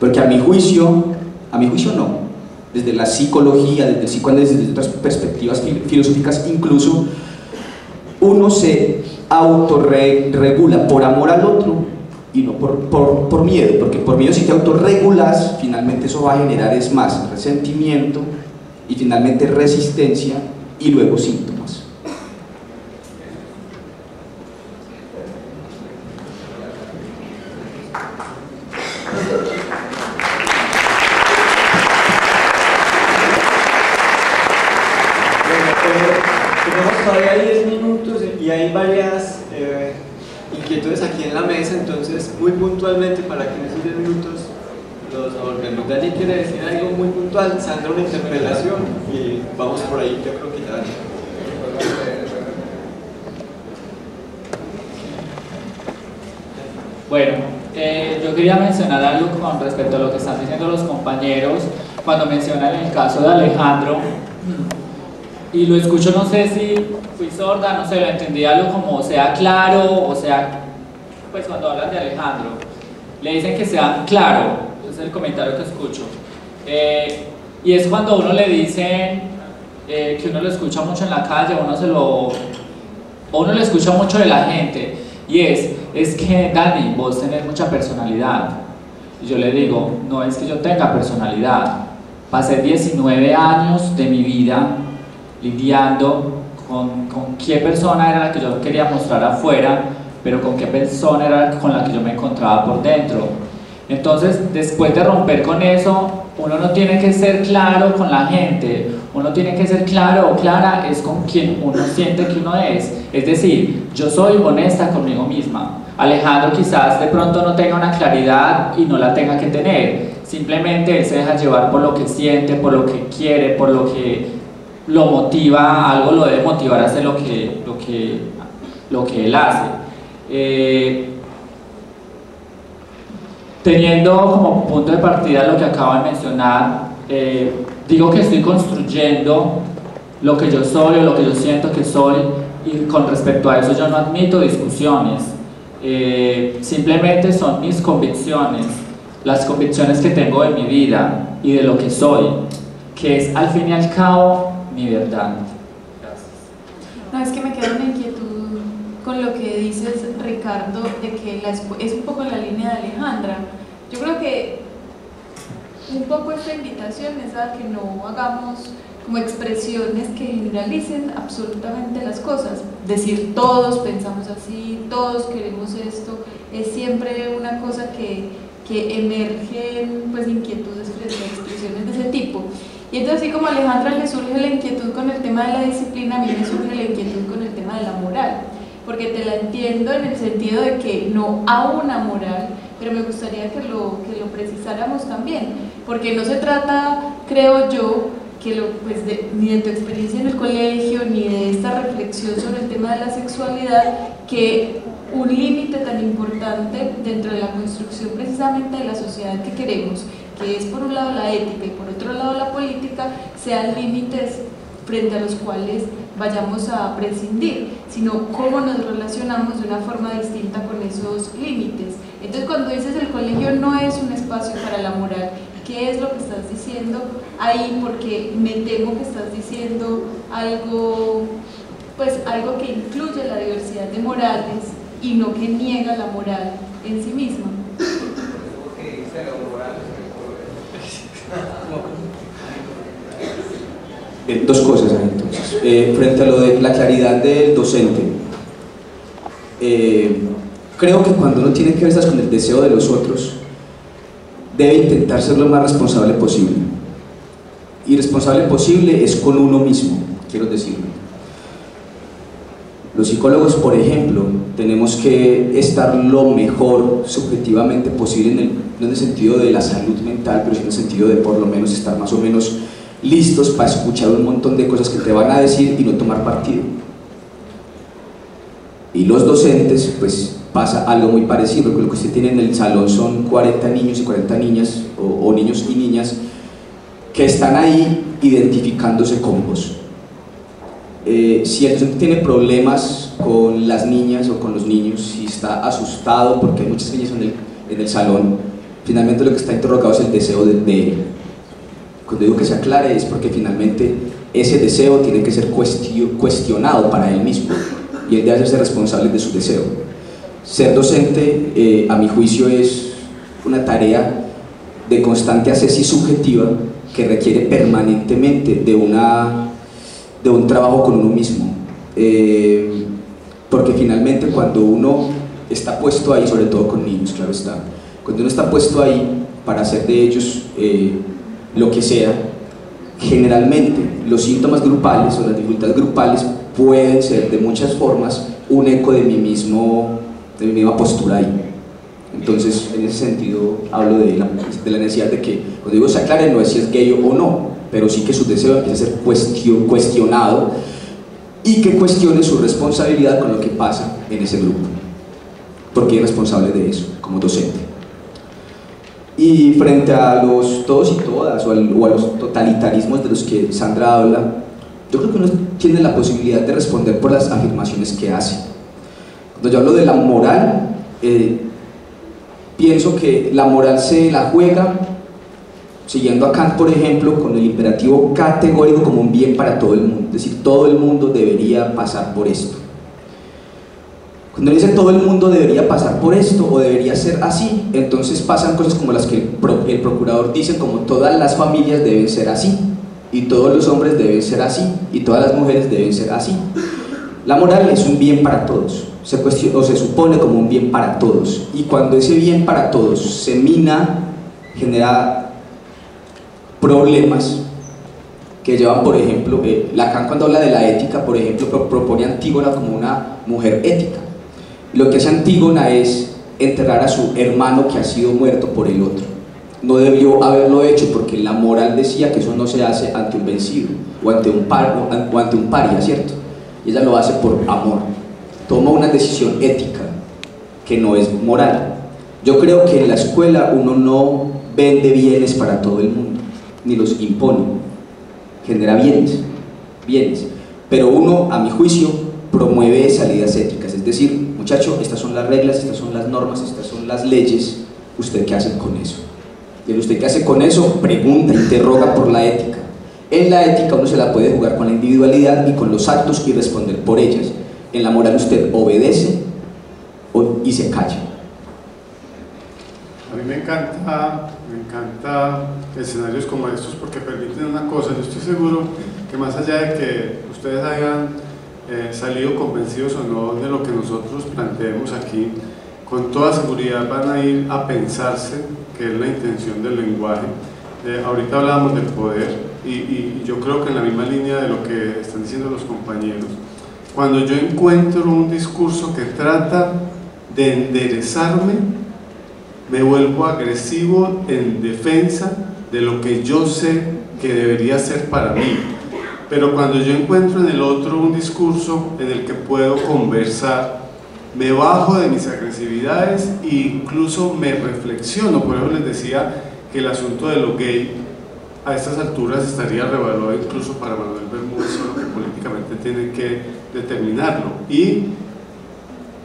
Porque a mi juicio no, desde la psicología, desde el psicoanálisis, desde otras perspectivas filosóficas incluso, uno se autorregula por amor al otro, y no por miedo, porque por miedo si te autorregulas, finalmente eso va a generar es más resentimiento y finalmente resistencia y luego síntomas. Tenemos todavía 10 minutos y hay varias inquietudes aquí en la mesa, entonces muy puntualmente para que en esos 10 minutos los abordemos. Dani quiere decir algo muy puntual, Sandra una interpelación y vamos por ahí, yo creo que ya. Bueno, yo quería mencionar algo con respecto a lo que están diciendo los compañeros cuando mencionan el caso de Alejandro, y lo escucho, no sé si fui sorda, no sé, lo entendí algo como sea claro, o sea, pues cuando hablan de Alejandro, le dicen que sea claro, ese es el comentario que escucho, y es cuando uno le dicen que uno lo escucha mucho en la calle, uno lo escucha mucho de la gente, y es que Dani, vos tenés mucha personalidad, y yo le digo, no es que yo tenga personalidad, pasé 19 años de mi vida lidiando con qué persona era la que yo quería mostrar afuera, pero con qué persona era con la que yo me encontraba por dentro. Entonces, después de romper con eso, uno no tiene que ser claro con la gente, uno tiene que ser claro o clara es con quien uno siente que uno es. Es decir, yo soy honesta conmigo misma. Alejandro quizás de pronto no tenga una claridad y no la tenga que tener, simplemente él se deja llevar por lo que siente, por lo que quiere, por lo que lo motiva, algo lo debe motivar a hacer lo que él hace. Teniendo como punto de partida lo que acabo de mencionar, digo que estoy construyendo lo que yo soy o lo que yo siento que soy, y con respecto a eso yo no admito discusiones, simplemente son mis convicciones, las convicciones que tengo de mi vida y de lo que soy, que es al fin y al cabo mi verdad. Gracias. No, es que me queda una inquietud con lo que dices, Ricardo, de que es un poco la línea de Alejandra. Yo creo que un poco esta invitación es a que no hagamos como expresiones que generalicen absolutamente las cosas, decir todos pensamos así, todos queremos esto, es siempre una cosa que emergen pues inquietudes frente a expresiones de ese tipo. Y entonces, así como a Alejandra le surge la inquietud con el tema de la disciplina, a mí me surge la inquietud con el tema de la moral, porque te la entiendo en el sentido de que no a una moral, pero me gustaría que lo precisáramos también, porque no se trata, creo yo, que ni de tu experiencia en el colegio, ni de esta reflexión sobre el tema de la sexualidad, que un límite tan importante dentro de la construcción precisamente de la sociedad que queremos, que es por un lado la ética y por otro lado la política, sean límites frente a los cuales vayamos a prescindir, sino cómo nos relacionamos de una forma distinta con esos límites. Entonces, cuando dices el colegio no es un espacio para la moral, ¿qué es lo que estás diciendo ahí? Porque me temo que estás diciendo algo, pues algo que incluye la diversidad de morales y no que niega la moral en sí misma. Dos cosas entonces. Frente a lo de la claridad del docente, creo que cuando uno tiene que ver con el deseo de los otros, debe intentar ser lo más responsable posible. Y responsable posible es con uno mismo, quiero decirlo. Los psicólogos, por ejemplo, tenemos que estar lo mejor subjetivamente posible, no en el sentido de la salud mental, pero sí en el sentido de por lo menos estar más o menos listos para escuchar un montón de cosas que te van a decir y no tomar partido. Y los docentes, pues pasa algo muy parecido, porque lo que usted tiene en el salón son 40 niños y 40 niñas, o niños y niñas, que están ahí identificándose con vos. Si el docente tiene problemas con las niñas o con los niños, si está asustado porque hay muchas niñas en el salón, finalmente lo que está interrogado es el deseo de él. Cuando digo que se aclare es porque finalmente ese deseo tiene que ser cuestionado para él mismo, y él debe hacerse responsable de su deseo. Ser docente, a mi juicio, es una tarea de constante asesis subjetiva que requiere permanentemente de un trabajo con uno mismo, porque finalmente cuando uno está puesto ahí, sobre todo con niños, claro está, cuando uno está puesto ahí para hacer de ellos lo que sea, generalmente los síntomas grupales o las dificultades grupales pueden ser de muchas formas un eco de mi misma postura ahí. Entonces, en ese sentido hablo de la necesidad de que, cuando digo se aclare, no es si es gay o no, pero sí que su deseo empiece a ser cuestionado y que cuestione su responsabilidad con lo que pasa en ese grupo, porque es responsable de eso como docente. Y frente a los todos y todas o a los totalitarismos de los que Sandra habla, yo creo que uno tiene la posibilidad de responder por las afirmaciones que hace. Cuando yo hablo de la moral, pienso que la moral se la juega, siguiendo a Kant, por ejemplo, con el imperativo categórico como un bien para todo el mundo, es decir, todo el mundo debería pasar por esto. Cuando dice todo el mundo debería pasar por esto o debería ser así, entonces pasan cosas como las que el procurador dice, como todas las familias deben ser así, y todos los hombres deben ser así, y todas las mujeres deben ser así. La moral es un bien para todos, se supone como un bien para todos, y cuando ese bien para todos se mina, genera problemas que llevan, por ejemplo, Lacan, cuando habla de la ética, por ejemplo, propone a Antígona como una mujer ética. Lo que hace Antígona es enterrar a su hermano que ha sido muerto por el otro. No debió haberlo hecho porque la moral decía que eso no se hace ante un vencido o ante un paria, ¿cierto? Y ella lo hace por amor. Toma una decisión ética que no es moral. Yo creo que en la escuela uno no vende bienes para todo el mundo, ni los impone, genera bienes, pero uno, a mi juicio, promueve salidas éticas, es decir, muchacho, estas son las reglas, estas son las normas, estas son las leyes, ¿usted qué hace con eso? Y el usted qué hace con eso, pregunta, interroga por la ética. En la ética uno se la puede jugar con la individualidad y con los actos y responder por ellas. En la moral usted obedece y se calla. A mí me encanta escenarios como estos porque permiten una cosa. Yo estoy seguro que más allá de que ustedes hayan salido convencidos o no de lo que nosotros planteemos aquí, con toda seguridad van a ir a pensarse que es la intención del lenguaje. Ahorita hablábamos del poder y yo creo que en la misma línea de lo que están diciendo los compañeros, cuando yo encuentro un discurso que trata de enderezarme, me vuelvo agresivo en defensa de lo que yo sé que debería ser para mí. Pero cuando yo encuentro en el otro un discurso en el que puedo conversar, me bajo de mis agresividades e incluso me reflexiono. Por eso les decía que el asunto de lo gay a estas alturas estaría revaluado incluso para Manuel Bermúdez, solo que políticamente tiene que determinarlo. Y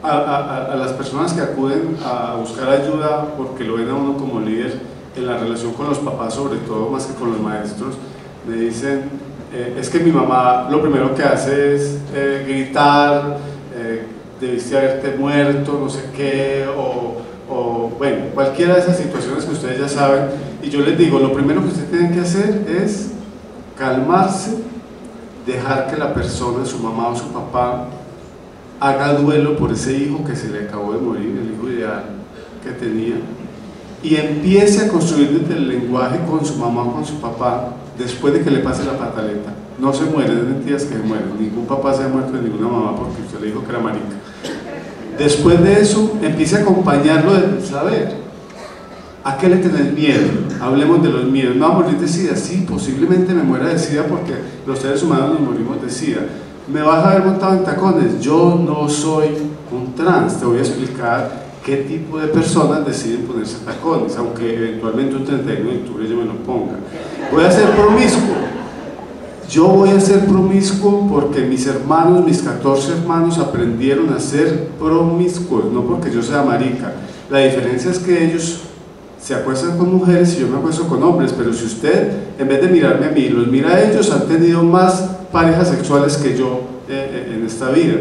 a las personas que acuden a buscar ayuda porque lo ven a uno como líder en la relación con los papás, sobre todo más que con los maestros, me dicen es que mi mamá lo primero que hace es gritar, debiste haberte muerto, no sé qué, o bueno, cualquiera de esas situaciones que ustedes ya saben. Y yo les digo, lo primero que ustedes tienen que hacer es calmarse, dejar que la persona, su mamá o su papá, haga duelo por ese hijo que se le acabó de morir, el hijo ideal que tenía, y empiece a construir desde el lenguaje con su mamá o con su papá después de que le pase la pataleta. No se mueren, es mentiras que se mueren, ningún papá se ha muerto de ninguna mamá porque usted le dijo que era marica. Después de eso, empiece a acompañarlo de saber, ¿a qué le tenés miedo? Hablemos de los miedos. ¿Me va a morir de SIDA? Sí, posiblemente me muera de SIDA porque los seres humanos nos morimos de SIDA. ¿Me vas a haber montado en tacones? Yo no soy un trans, te voy a explicar qué tipo de personas deciden ponerse tacones, aunque eventualmente un 31 de octubre yo me lo ponga. Voy a ser promiscuo, yo voy a ser promiscuo porque mis hermanos, mis 14 hermanos aprendieron a ser promiscuos, no porque yo sea marica. La diferencia es que ellos se acuestan con mujeres y yo me acuesto con hombres, pero si usted, en vez de mirarme a mí, los mira a ellos, han tenido más parejas sexuales que yo en esta vida.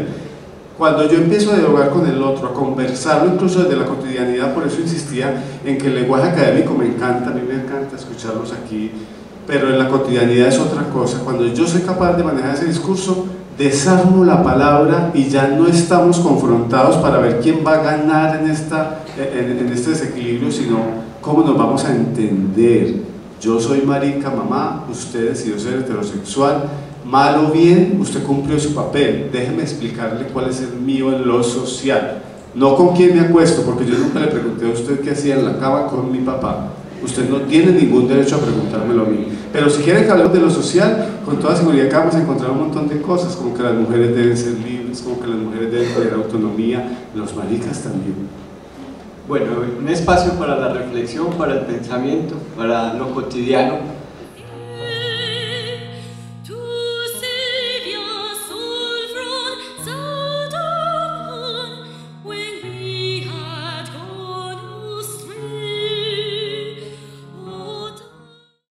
Cuando yo empiezo a dialogar con el otro, a conversarlo incluso desde la cotidianidad, por eso insistía en que el lenguaje académico me encanta, a mí me encanta escucharlos aquí, pero en la cotidianidad es otra cosa. Cuando yo soy capaz de manejar ese discurso, desarmo la palabra y ya no estamos confrontados para ver quién va a ganar en este desequilibrio, sino cómo nos vamos a entender. Yo soy marica, mamá, usted decidió ser heterosexual, mal o bien, usted cumplió su papel, déjeme explicarle cuál es el mío en lo social, no con quién me acuesto, porque yo nunca le pregunté a usted qué hacía en la cama con mi papá, usted no tiene ningún derecho a preguntármelo a mí. Pero si quiere que hablemos de lo social, con toda seguridad que vamos a encontrar un montón de cosas, como que las mujeres deben ser libres, como que las mujeres deben tener autonomía, los maricas también. Bueno, un espacio para la reflexión, para el pensamiento, para lo cotidiano,